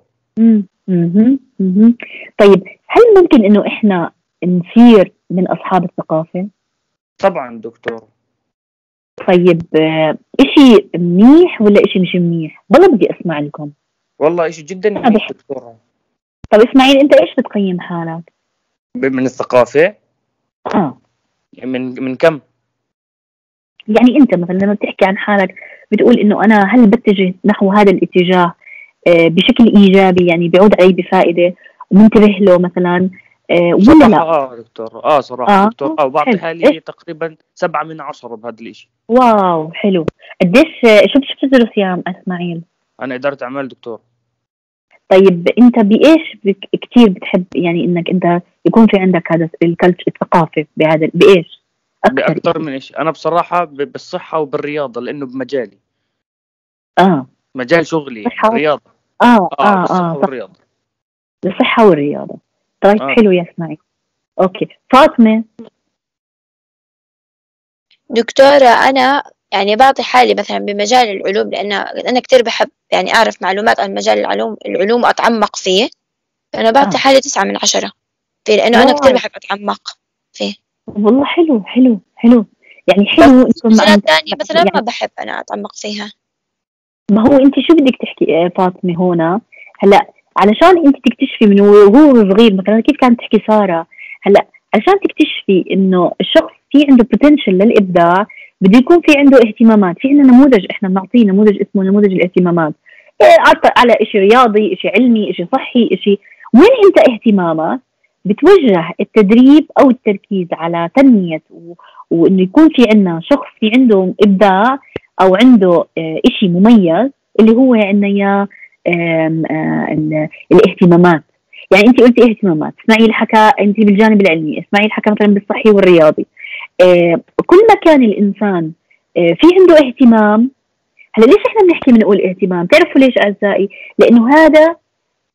طيب هل ممكن إنه إحنا نصير من أصحاب الثقافة؟ طبعا دكتور. طيب إشي منيح ولا إشي مش منيح؟ والله بدي أسمع لكم. والله إشي جدا منيح دكتورة. طب إسماعيل أنت إيش بتقيم حالك؟ من الثقافة؟ من كم؟ يعني أنت مثلا لما بتحكي عن حالك بتقول إنه أنا هل بتجه نحو هذا الاتجاه بشكل إيجابي يعني بيعود علي بفائدة ومنتبه له مثلا ولا لا؟ دكتور صراحة دكتور وبعطي حالي تقريبا 7 من 10 بهذا الإشي. واو حلو. قديش شو بتدرس يا إسماعيل؟ أنا إدارة أعمال دكتور. طيب أنت بإيش كتير بتحب يعني إنك أنت يكون في عندك هذا الكلتشر الثقافي بهذا بإيش؟ أكثر من إيش؟ أنا بصراحة بالصحة وبالرياضة لأنه بمجالي. مجال شغلي الرياضة. بالصحة والرياضة. بالصحة والرياضة. طيب حلو يا إسماعيل. أوكي فاطمة. دكتورة أنا يعني بعطي حالي مثلا بمجال العلوم لأن أنا كتير بحب يعني أعرف معلومات عن مجال العلوم أتعمق فيه. أنا بعطي حالي 9 من 10 فيه لأنه أنا كتير بحب أتعمق فيه. والله حلو حلو حلو يعني حلو. أنتم مجال تاني مثلا يعني ما بحب أنا أتعمق فيها. ما هو أنت شو بدك تحكي فاطمة هنا هلا علشان أنت تكتشفي من وهو صغير مثلا كيف كانت تحكي سارة هلا علشان تكتشفي إنه الشخص في عنده potential للإبداع بده يكون في عنده اهتمامات. في عندنا نموذج احنا بنعطيه نموذج اسمه نموذج الاهتمامات على اشي رياضي اشي علمي اشي صحي اشي وين انت اهتمامك بتوجه التدريب او التركيز على تنمية وانه يكون في عندنا شخص في عنده ابداع او عنده اشي مميز اللي هو عندنا يا الاهتمامات. يعني انت قلتي اهتمامات اسماعيل حكى انت بالجانب العلمي اسماعيل حكى مثلا بالصحي والرياضي. كل ما كان الإنسان في عنده اهتمام. هلا ليش إحنا بنحكي بنقول اهتمام؟ بتعرفوا ليش أعزائي؟ لأنه هذا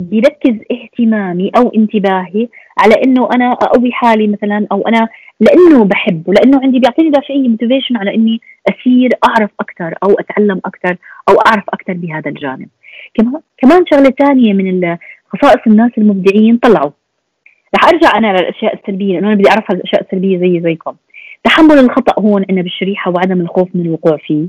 بيركز اهتمامي أو انتباهي على إنه أنا أقوي حالي مثلا أو أنا لأنه بحب ولأنه عندي بيعطيني دافعية موتيفيشن على إني أسير أعرف أكثر أو أتعلم أكثر أو أعرف أكثر بهذا الجانب. كمان شغلة ثانية من خصائص الناس المبدعين طلعوا. رح أرجع أنا للأشياء السلبية لأنه أنا بدي أعرف الأشياء السلبية زيكم. تحمل الخطأ هون عندنا بالشريحة وعدم الخوف من الوقوع فيه.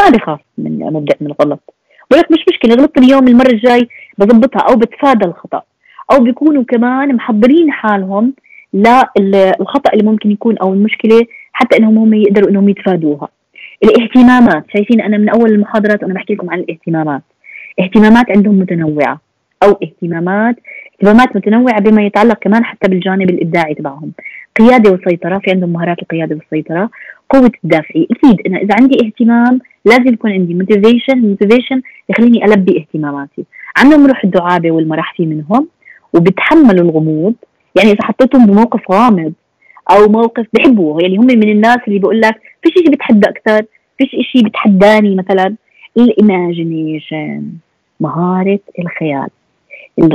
ما بخاف من مبدأ من الغلط. بقول لك مش مشكلة غلطت اليوم المرة الجاي بضبطها أو بتفادى الخطأ أو بيكونوا كمان محضرين حالهم للخطأ اللي ممكن يكون أو المشكلة حتى إنهم هم يقدروا إنهم يتفادوها. الاهتمامات شايفين أنا من أول المحاضرات وأنا بحكي لكم عن الاهتمامات. اهتمامات عندهم متنوعة أو اهتمامات متنوعة بما يتعلق كمان حتى بالجانب الإبداعي تبعهم. قيادة وسيطرة في عندهم مهارات القيادة والسيطرة. قوة الدافعي أكيد أنا إذا عندي اهتمام لازم يكون عندي موتيفيشن يخليني ألبي اهتماماتي. عندهم روح الدعابة والمرح في منهم وبتحملوا الغموض. يعني إذا حطيتهم بموقف غامض أو موقف بحبوه يعني هم من الناس اللي بقول لك فيش إشي بتحدى أكثر فيش إشي بتحداني مثلا. الإيماجينيشن مهارة الخيال.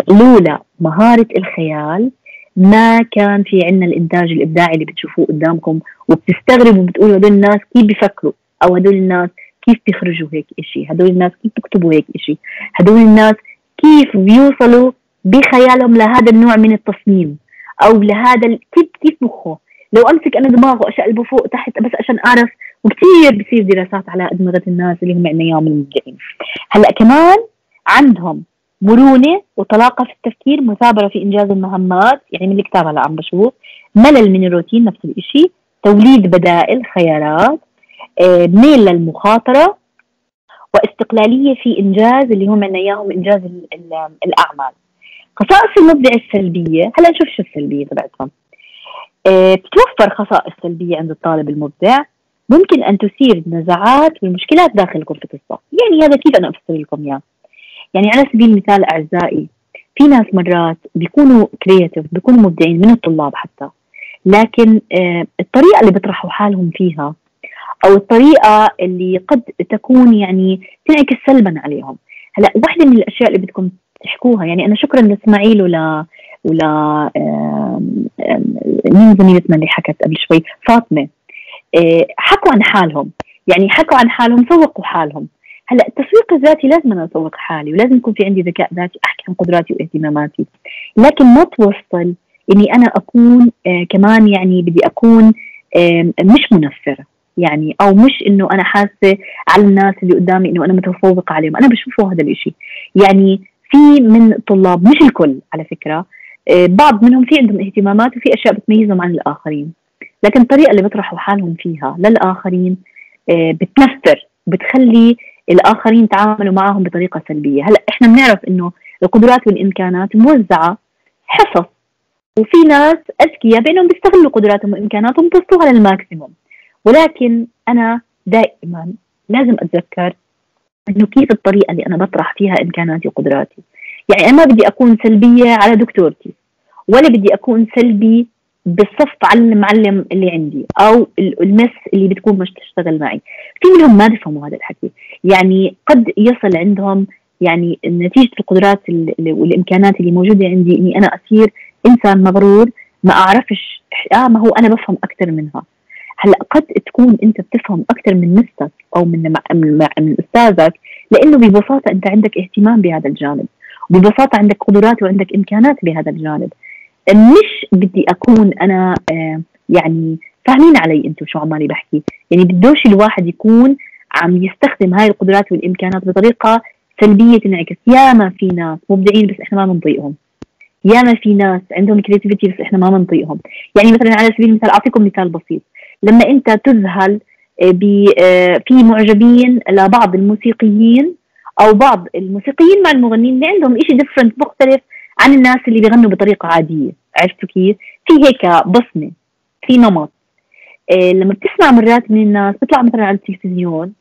لولا مهارة الخيال ما كان في عنا الإنتاج الإبداعي اللي بتشوفوه قدامكم وبتستغربوا وبتقولوا هدول الناس كيف بيفكروا أو هدول الناس كيف بيخرجوا هيك إشي هدول الناس كيف بيكتبوا هيك إشي هدول الناس كيف بيوصلوا بخيالهم لهذا النوع من التصميم أو لهذا كيف مخه لو أمسك أنا دماغه أشقلبه فوق تحت بس عشان أعرف. وكتير بصير دراسات على أدمغة الناس اللي هم عنا يوم المبدعين. هلأ كمان عندهم مرونة وطلاقة في التفكير مثابرة في إنجاز المهمات يعني من الكتاب هلا عم بشوف ملل من الروتين نفس الإشي توليد بدائل خيارات ميل للمخاطرة واستقلالية في إنجاز اللي هم عنا إياهم إنجاز الأعمال. خصائص المبدع السلبية هلا نشوف شو السلبية تبعتهم. بتوفر خصائص سلبية عند الطالب المبدع ممكن أن تثير النزاعات والمشكلات داخل غرفة الصف. يعني هذا كيف أنا أفسر لكم إياه؟ يعني على سبيل المثال أعزائي في ناس مرات بيكونوا كرياتيف بيكونوا مبدعين من الطلاب حتى لكن الطريقة اللي بيطرحوا حالهم فيها أو الطريقة اللي قد تكون يعني تنعكس سلبا عليهم. هلا واحدة من الأشياء اللي بدكم تحكوها يعني أنا شكرا لإسماعيل ولا مين زميلتنا اللي حكت قبل شوي فاطمة حكوا عن حالهم يعني حكوا عن حالهم سوقوا حالهم هلا التسويق الذاتي لازم انا اسوق حالي ولازم يكون في عندي ذكاء ذاتي، احكي عن قدراتي واهتماماتي، لكن ما توصل اني انا اكون كمان يعني بدي اكون مش منفره يعني، او مش انه انا حاسه على الناس اللي قدامي انه انا متفوقه عليهم. انا بشوفه هذا الاشي يعني في من الطلاب، مش الكل على فكره، بعض منهم في عندهم اهتمامات وفي اشياء بتميزهم عن الاخرين، لكن الطريقه اللي بيطرحوا حالهم فيها للاخرين بتنفر، بتخلي الاخرين يتعاملوا معهم بطريقه سلبيه. هلا احنا بنعرف انه القدرات والامكانات موزعه حصص، وفي ناس اذكياء بانهم بيستغلوا قدراتهم وامكاناتهم وبيبسطوها للماكسيموم، ولكن انا دائما لازم اتذكر انه كيف الطريقه اللي انا بطرح فيها امكاناتي وقدراتي. يعني انا ما بدي اكون سلبيه على دكتورتي، ولا بدي اكون سلبي بالصف على المعلم اللي عندي او المس اللي بتكون مش تشتغل معي. في منهم ما بفهموا هذا الحكي، يعني قد يصل عندهم يعني نتيجه القدرات والامكانات اللي موجوده عندي اني انا اصير انسان مغرور، ما اعرفش ما هو انا بفهم اكثر منها. هلا قد تكون انت بتفهم اكثر من مستك او من استاذك، لانه ببساطه انت عندك اهتمام بهذا الجانب، وببساطه عندك قدرات وعندك امكانات بهذا الجانب. مش بدي اكون انا يعني فاهمين علي انتم شو عمالي بحكي، يعني بدوش الواحد يكون عم يستخدم هاي القدرات والامكانات بطريقه سلبيه تنعكس. ياما في ناس مبدعين بس احنا ما بنطيقهم، ياما في ناس عندهم كريتيفيتي بس احنا ما بنطيقهم. يعني مثلا على سبيل المثال اعطيكم مثال بسيط، لما انت تذهل في معجبين لبعض الموسيقيين او بعض الموسيقيين مع المغنيين اللي عندهم شيء ديفرنت مختلف عن الناس اللي بيغنوا بطريقه عاديه، عرفتوا كيف؟ في هيك بصمه، في نمط. لما بتسمع مرات من الناس بيطلع مثلا على التلفزيون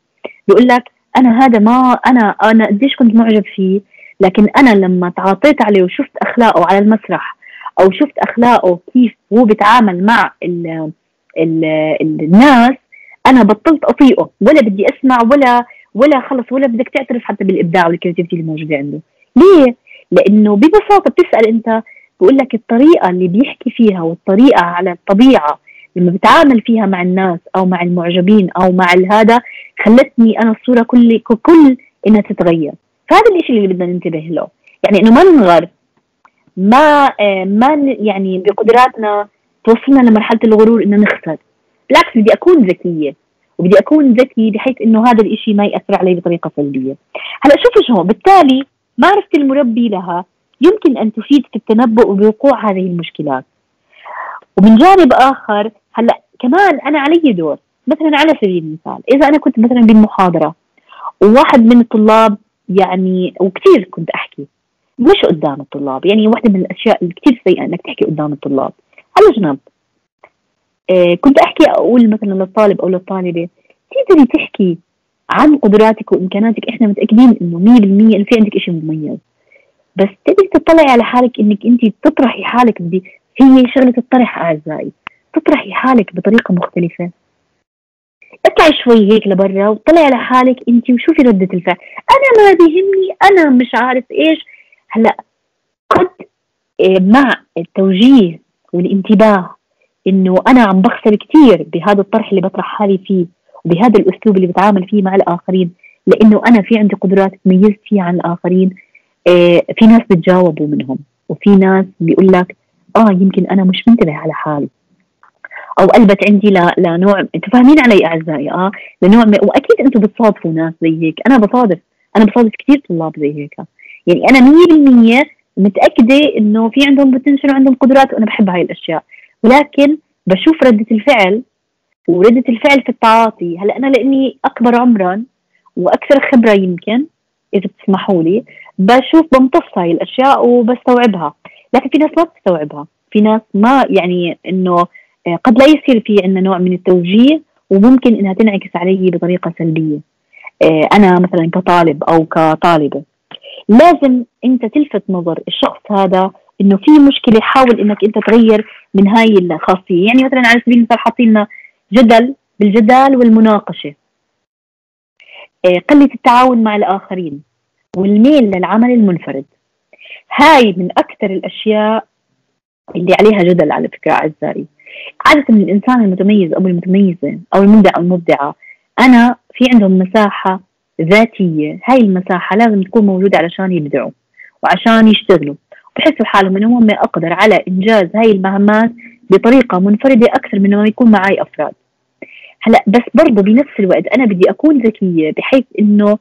بيقول لك انا هذا ما انا قديش كنت معجب فيه، لكن انا لما تعاطيت عليه وشفت اخلاقه على المسرح او شفت اخلاقه كيف هو بيتعامل مع الناس، انا بطلت اطيقه، ولا بدي اسمع ولا خلص، ولا بدك تعترف حتى بالابداع والكرياتيفيتي اللي موجوده عنده. ليه؟ لانه ببساطه بتسال انت بقول لك الطريقه اللي بيحكي فيها والطريقه على الطبيعه لما بتعامل فيها مع الناس او مع المعجبين او مع هذا خلتني انا الصوره ككل انها تتغير. فهذا الشيء اللي بدنا ننتبه له، يعني انه ما ننغر، ما يعني بقدراتنا توصلنا لمرحله الغرور انه نخسر. بالعكس بدي اكون ذكيه، وبدي اكون ذكي بحيث انه هذا الشيء ما ياثر علي بطريقه سلبيه. هلا شوفوا شو، بالتالي معرفة المربي لها يمكن أن تفيد في التنبؤ بوقوع هذه المشكلات. ومن جانب آخر هلأ كمان أنا علي دور، مثلا على سبيل المثال إذا أنا كنت مثلا بالمحاضرة وواحد من الطلاب يعني، وكثير كنت أحكي مش قدام الطلاب، يعني واحدة من الأشياء اللي كثير سيئة أنك تحكي قدام الطلاب على جنب. كنت أحكي أقول مثلا للطالب أو للطالبة تقدري تحكي عن قدراتك وامكاناتك، احنا متاكدين انه 100% في عندك شيء مميز، بس تقدري تطلعي على حالك انك انت تطرحي حالك هي شغله الطرح اعزائي، تطرحي حالك بطريقه مختلفه. اطلعي شوي هيك لبرا وطلعي على حالك انت وشوفي رده الفعل. انا ما بيهمني، انا مش عارف ايش. هلا قد مع التوجيه والانتباه انه انا عم بخسر كثير بهذا الطرح اللي بطرح حالي فيه بهذا الاسلوب اللي بتعامل فيه مع الاخرين، لانه انا في عندي قدرات تميزت فيها عن الاخرين. في ناس بتجاوبوا منهم، وفي ناس بيقول لك يمكن انا مش منتبه على حالي، او قلبت عندي لنوع، انتوا فاهمين علي اعزائي، لنوع واكيد انتوا بتصادفوا ناس زي هيك. انا بصادف كثير طلاب زي هيك، يعني انا 100% متاكده انه في عندهم بوتنشل وعندهم قدرات، وانا بحب هاي الاشياء، ولكن بشوف رده الفعل، وردة الفعل في التعاطي. هلا انا لاني اكبر عمرا واكثر خبره يمكن اذا بتسمحوا لي بشوف بمتص هاي الاشياء وبستوعبها، لكن في ناس ما بتستوعبها، في ناس ما يعني انه قد لا يصير في عندنا نوع من التوجيه، وممكن انها تنعكس علي بطريقه سلبيه. انا مثلا كطالب او كطالبه لازم انت تلفت نظر الشخص هذا انه في مشكله، حاول انك انت تغير من هاي الخاصيه. يعني مثلا على سبيل المثال حاطين لنا جدل، بالجدال والمناقشة قلة التعاون مع الآخرين والميل للعمل المنفرد، هاي من أكثر الأشياء اللي عليها جدل على فكرة أعزائي. عادة من الإنسان المتميز أو المتميزة أو المبدع أو المبدعة أنا في عندهم مساحة ذاتيه، هاي المساحه لازم تكون موجوده علشان يبدعوا وعشان يشتغلوا وبحسوا حالهم انه هم اقدر على انجاز هاي المهمات بطريقه منفرده اكثر من ما يكون معي افراد. هلا بس برضه بنفس الوقت انا بدي اكون ذكيه بحيث انه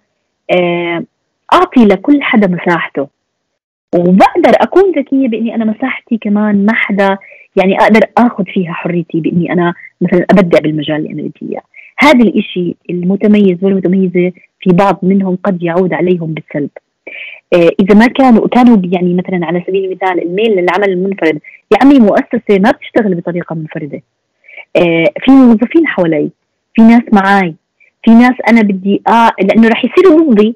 اعطي لكل حدا مساحته، وبقدر اكون ذكيه باني انا مساحتي كمان ما حدا يعني اقدر اخذ فيها حريتي باني انا مثلا ابدع بالمجال اللي انا بدي اياه. هذا الاشي المتميز والمتميزه في بعض منهم قد يعود عليهم بالسلب اذا ما كانوا يعني مثلا على سبيل المثال الميل للعمل المنفرد. يا عمي مؤسسه ما بتشتغل بطريقه منفرده، في موظفين حوالي، في ناس معاي، في ناس انا بدي لانه رح يصير ممضي،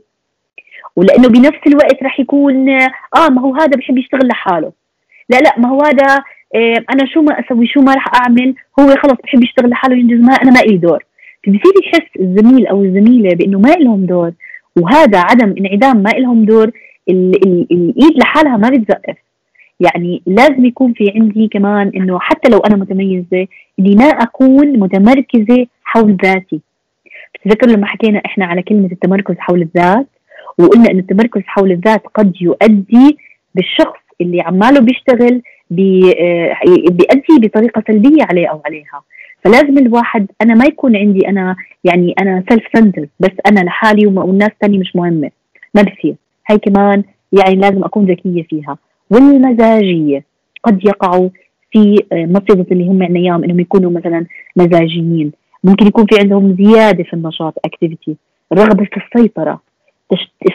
ولانه بنفس الوقت رح يكون ما هو هذا بحب يشتغل لحاله، لا ما هو هذا انا شو ما اسوي شو ما رح اعمل هو خلص بحب يشتغل لحاله ينجز، ما انا ما لي دور. فبصير يحس الزميل او الزميله بانه ما لهم دور، وهذا عدم انعدام ما لهم دور. الايد لحالها ما بتزقف، يعني لازم يكون في عندي كمان انه حتى لو انا متميزه اني ما اكون متمركزه حول ذاتي. بتذكر لما حكينا احنا على كلمه التمركز حول الذات، وقلنا ان التمركز حول الذات قد يؤدي بالشخص اللي عماله بيشتغل بيؤدي بطريقه سلبيه عليه او عليها. فلازم الواحد انا ما يكون عندي انا يعني انا سيلف سنتر بس انا لحالي والناس الثانيه مش مهمه، ما بصير. هي كمان يعني لازم اكون ذكيه فيها. والمزاجيه قد يقعوا في مصيبه اللي هم عنا اياهم انهم يكونوا مثلا مزاجيين، ممكن يكون في عندهم زياده في النشاط اكتيفيتي، الرغبه في السيطره،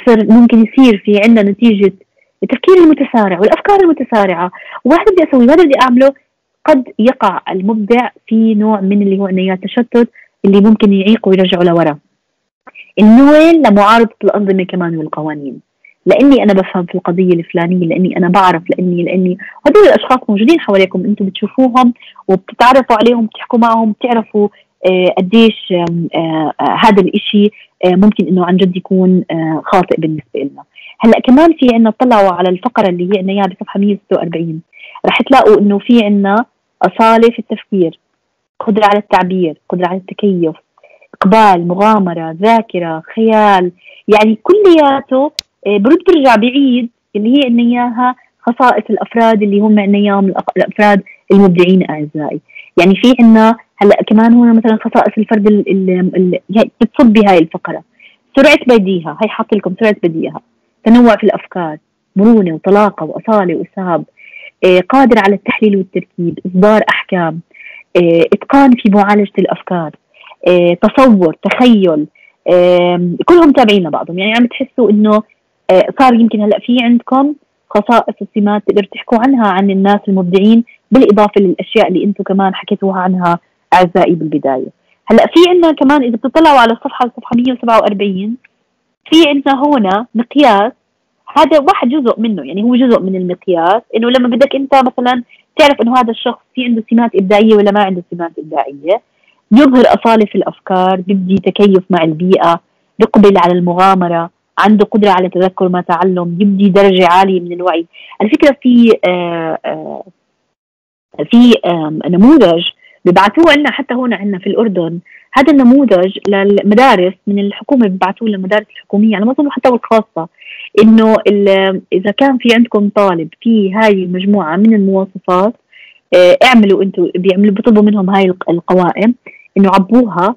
ممكن يصير في عندنا نتيجه التفكير المتسارع والافكار المتسارعه، وهذا بدي اسوي وهذا بدي اعمله. قد يقع المبدع في نوع من اللي هو عنايات تشتت اللي ممكن يعيق ويرجعه لورا. النويل لمعارضه الانظمه كمان والقوانين، لاني انا بفهم في القضيه الفلانيه، لاني انا بعرف، لاني هدول الاشخاص موجودين حواليكم، انتم بتشوفوهم وبتتعرفوا عليهم، بتحكوا معهم، بتعرفوا قديش هذا الاشي ممكن انه عن جد يكون خاطئ بالنسبه لنا. هلا كمان في عندنا اطلعوا على الفقره اللي هي اياها بصفحه 146، رح تلاقوا انه في عندنا اصاله في التفكير، قدره على التعبير، قدره على التكيف، اقبال، مغامره، ذاكره، خيال، يعني كلياته برجع بعيد اللي هي اياها خصائص الافراد اللي هم اياهم الافراد المبدعين اعزائي. يعني في عندنا هلا كمان هنا مثلا خصائص الفرد اللي بتصب بهاي الفقره، سرعه بديهه، هي حاط لكم سرعه بديهه، تنوع في الافكار، مرونه وطلاقه واصاله واسهاب، قادر على التحليل والتركيب، اصدار احكام، اتقان في معالجه الافكار، تصور، تخيل، كلهم تابعين لبعضهم. يعني عم تحسوا انه صار يمكن هلا في عندكم خصائص وسمات تقدروا تحكوا عنها عن الناس المبدعين، بالاضافه للاشياء اللي انتم كمان حكيتوها عنها اعزائي بالبدايه. هلا في عندنا كمان اذا بتطلعوا على الصفحه 147، في عندنا هنا مقياس، هذا واحد جزء منه، يعني هو جزء من المقياس انه لما بدك انت مثلا تعرف انه هذا الشخص في عنده سمات ابداعيه ولا ما عنده سمات ابداعيه. يظهر اصاله في الافكار، بدي تكيف مع البيئه، بقبل على المغامره، عنده قدره على تذكر ما تعلم، يبدي درجه عاليه من الوعي. الفكره في نموذج ببعثوه لنا حتى هون عندنا في الاردن، هذا النموذج للمدارس من الحكومه، ببعثوه للمدارس الحكوميه على ما اظن حتى والخاصه، انه اذا كان في عندكم طالب في هاي المجموعه من المواصفات اعملوا انتم، بيطلبوا منهم هاي القوائم انه عبوها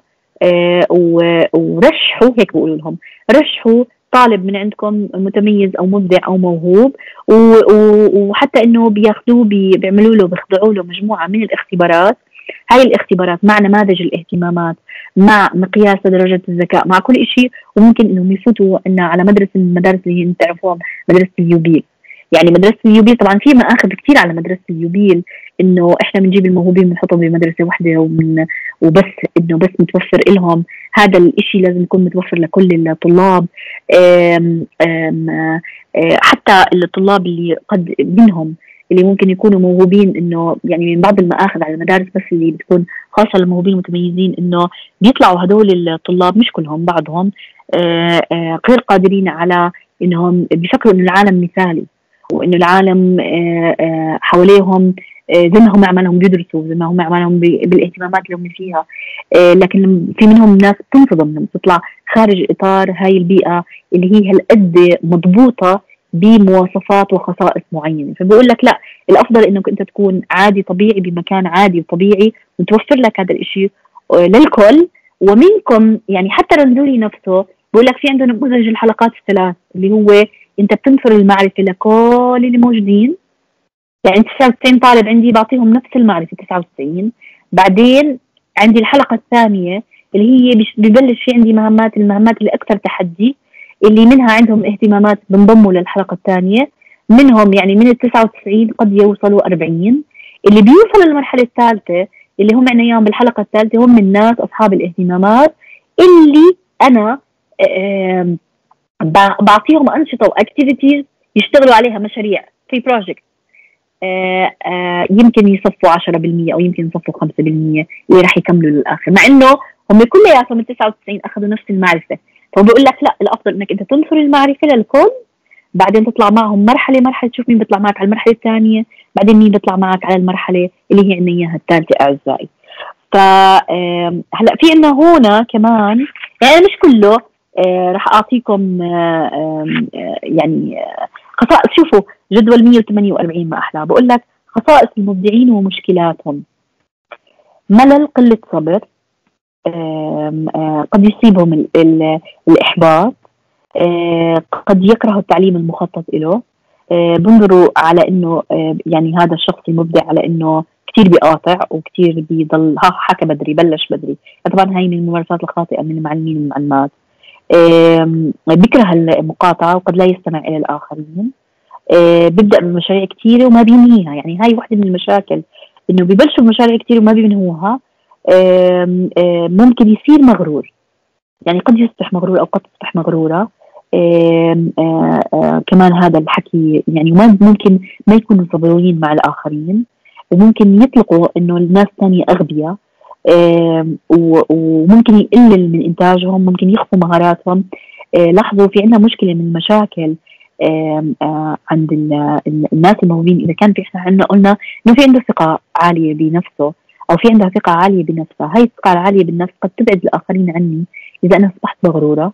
ورشحوا، هيك بقولوا لهم رشحوا طالب من عندكم متميز او مبدع او موهوب، وحتى انه بياخذوه بيعملوا له بيخضعوا له مجموعه من الاختبارات. هاي الاختبارات مع نماذج الاهتمامات، مع مقياس درجة الذكاء، مع كل إشي، وممكن إنهم يفوتوا إن على مدرسة من المدارس اللي أنتم تعرفوها، مدرسة اليوبيل. يعني مدرسة اليوبيل طبعا في مآخذ كثير على مدرسة اليوبيل، إنه إحنا بنجيب الموهوبين بنحطهم بمدرسة واحدة وبس إنه بس متوفر إلهم، هذا الإشي لازم يكون متوفر لكل الطلاب. آم آم آم حتى الطلاب اللي قد منهم اللي ممكن يكونوا موهوبين، انه يعني من بعض المآخذ على المدارس بس اللي بتكون خاصه للموهوبين المتميزين، انه بيطلعوا هدول الطلاب مش كلهم، بعضهم غير قادرين على انهم بيفكروا انه العالم مثالي، وانه العالم حواليهم زي ما هم عمالهم بيدرسوا، زي ما هم عمالهم بالاهتمامات اللي هم فيها، لكن في منهم ناس بتنصدم بتطلع خارج اطار هاي البيئه اللي هي هالقد مضبوطه بمواصفات وخصائص معينه، فبيقول لك لا الافضل انك انت تكون عادي طبيعي بمكان عادي وطبيعي وتوفر لك هذا الشيء للكل. ومنكم يعني حتى رنزولي نفسه بقول لك في عنده نموذج الحلقات الثلاث اللي هو انت بتنشر المعرفه لكل اللي موجودين، يعني 99 طالب عندي بعطيهم نفس المعرفه 99، بعدين عندي الحلقه الثانيه اللي هي ببلش في عندي مهمات، المهمات اللي اكثر تحدي اللي منها عندهم اهتمامات بنضموا للحلقه الثانيه، منهم يعني من ال 99 قد يوصلوا 40، اللي بيوصلوا للمرحله الثالثه اللي هم عنا اياهم بالحلقه الثالثه هم الناس اصحاب الاهتمامات اللي انا بعطيهم انشطه واكتيفيتيز يشتغلوا عليها مشاريع في بروجكت، يمكن يصفوا 10% او يمكن يصفوا 5% اللي راح يكملوا للاخر، مع انه هم كلياتهم ال 99 اخذوا نفس المعرفه. فهو بيقول لك لا الافضل انك انت تنشر المعرفه للكل، بعدين تطلع معهم مرحله مرحله، تشوف مين بيطلع معك على المرحله الثانيه، بعدين مين بيطلع معك على المرحله اللي هي عندنا اياها الثالثه اعزائي. ف هلا في عندنا هون كمان يعني مش كله راح اعطيكم يعني خصائص. شوفوا جدول 148 ما احلاه، بقول لك خصائص المبدعين ومشكلاتهم: ملل، قله صبر، قد يصيبهم الإحباط، قد يكرهوا التعليم المخطط له، بنظروا على إنه يعني هذا الشخص المبدع على إنه كتير بيقاطع وكتير بيضل حكى بدري بلش بدري، طبعا هاي من الممارسات الخاطئة من المعلمين والمعلمات، بيكره المقاطعة وقد لا يستمع إلى الآخرين، بيبدأ بمشاريع كتيرة وما بينهيها، يعني هاي واحدة من المشاكل إنه ببلشوا بمشاريع كتيرة وما بينهوها. ممكن يصير مغرور، يعني قد يصبح مغرور او قد تصبح مغرورة، كمان هذا الحكي يعني ممكن ما يكونوا صبورين مع الآخرين، وممكن يطلقوا انه الناس الثانية أغبياء، وممكن يقلل من إنتاجهم، ممكن يخفوا مهاراتهم. لاحظوا في عندنا مشكلة من المشاكل عند الناس الموهوبين، إذا كان في احنا عندنا قلنا انه في عنده ثقة عالية بنفسه أو في عندها ثقة عالية بنفسها، هاي الثقة العالية بالنفس قد تبعد الآخرين عني إذا أنا أصبحت مغرورة،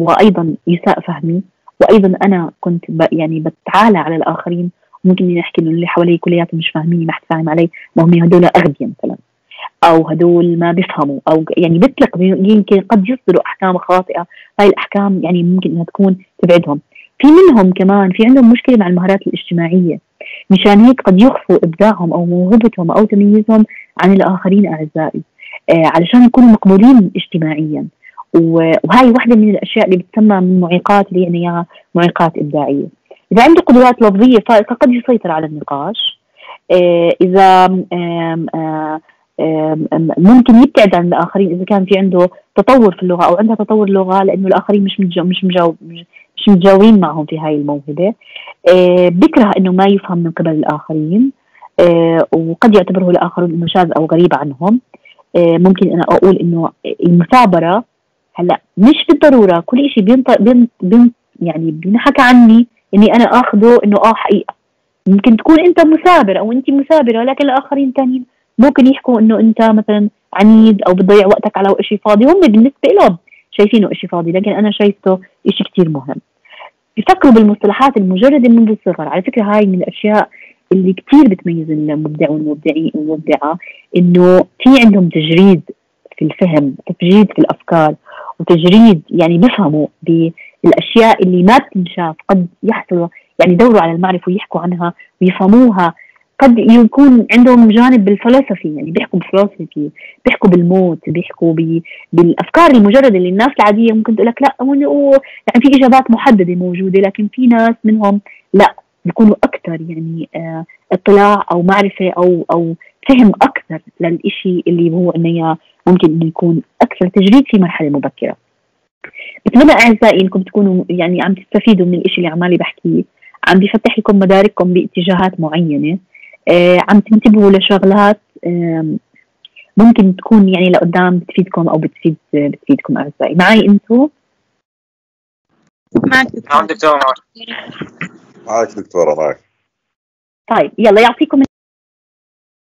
وأيضا يساء فهمي، وأيضا أنا كنت يعني بتعالى على الآخرين، ممكن نحكي إنه اللي حوالي كلياتهم مش فاهميني، ما حد فاهم علي، ما هم هدول أغبياء مثلا، أو هدول ما بيفهموا، أو يعني بيطلق يمكن قد يصدروا أحكام خاطئة، هاي الأحكام يعني ممكن إنها تكون تبعدهم. في منهم كمان في عندهم مشكلة مع المهارات الاجتماعية، مشان هيك قد يخفوا إبداعهم أو موهبتهم أو تميزهم عن الآخرين أعزائي، علشان يكونوا مقبولين اجتماعيا، وهاي واحدة من الأشياء اللي بتسمى من معيقات اللي يعني إياها معيقات إبداعية. إذا عنده قدرات لفظية فائقة قد يسيطر على النقاش، إذا ممكن يبتعد عن الآخرين إذا كان في عنده تطور في اللغة أو عندها تطور اللغة، لأنه الآخرين مش متجاوبين معهم في هاي الموهبة، بكره إنه ما يفهم من قبل الآخرين، وقد يعتبره الآخرون إنه شاذ أو غريب عنهم. ممكن أنا أقول إنه المثابرة هلا مش بالضرورة كل شيء يعني بينحكى عني إني أنا آخذه إنه حقيقة، ممكن تكون أنت مثابر أو أنت مثابرة، لكن الآخرين تانيين ممكن يحكوا إنه أنت مثلا عنيد أو بتضيع وقتك على إشي فاضي، هم بالنسبة لهم شايفينه إشي فاضي، لكن أنا شايفته إشي كتير مهم. يفكروا بالمصطلحات المجردة منذ الصغر، على فكرة هاي من الأشياء اللي كتير بتميز المبدع والمبدعة، إنه في عندهم تجريد في الفهم، تجريد في الأفكار، وتجريد يعني بيفهموا بالأشياء اللي ما بتنشاف، قد يحصلوا يعني يدوروا على المعرفة ويحكوا عنها ويفهموها، قد يكون عندهم جانب بالفلسفي، يعني بيحكوا بالفلسفي، بيحكوا بالموت، بيحكوا بالافكار المجرده اللي الناس العاديه ممكن تقول لك لا، يعني في اجابات محدده موجوده، لكن في ناس منهم لا بيكونوا اكثر يعني اطلاع او معرفه او فهم اكثر للشيء اللي هو انه ممكن انه يكون اكثر تجريد في مرحله مبكره. بتمنى اعزائي انكم تكونوا يعني عم تستفيدوا من الشيء اللي عمالي بحكيه، عم بفتح لكم مدارككم باتجاهات معينه، عم تنتبهوا لشغلات ممكن تكون يعني لقدام بتفيدكم او بتفيدكم اعزائي. معي انتو؟ معك دكتور. معك دكتورة. طيب يلا يعطيكم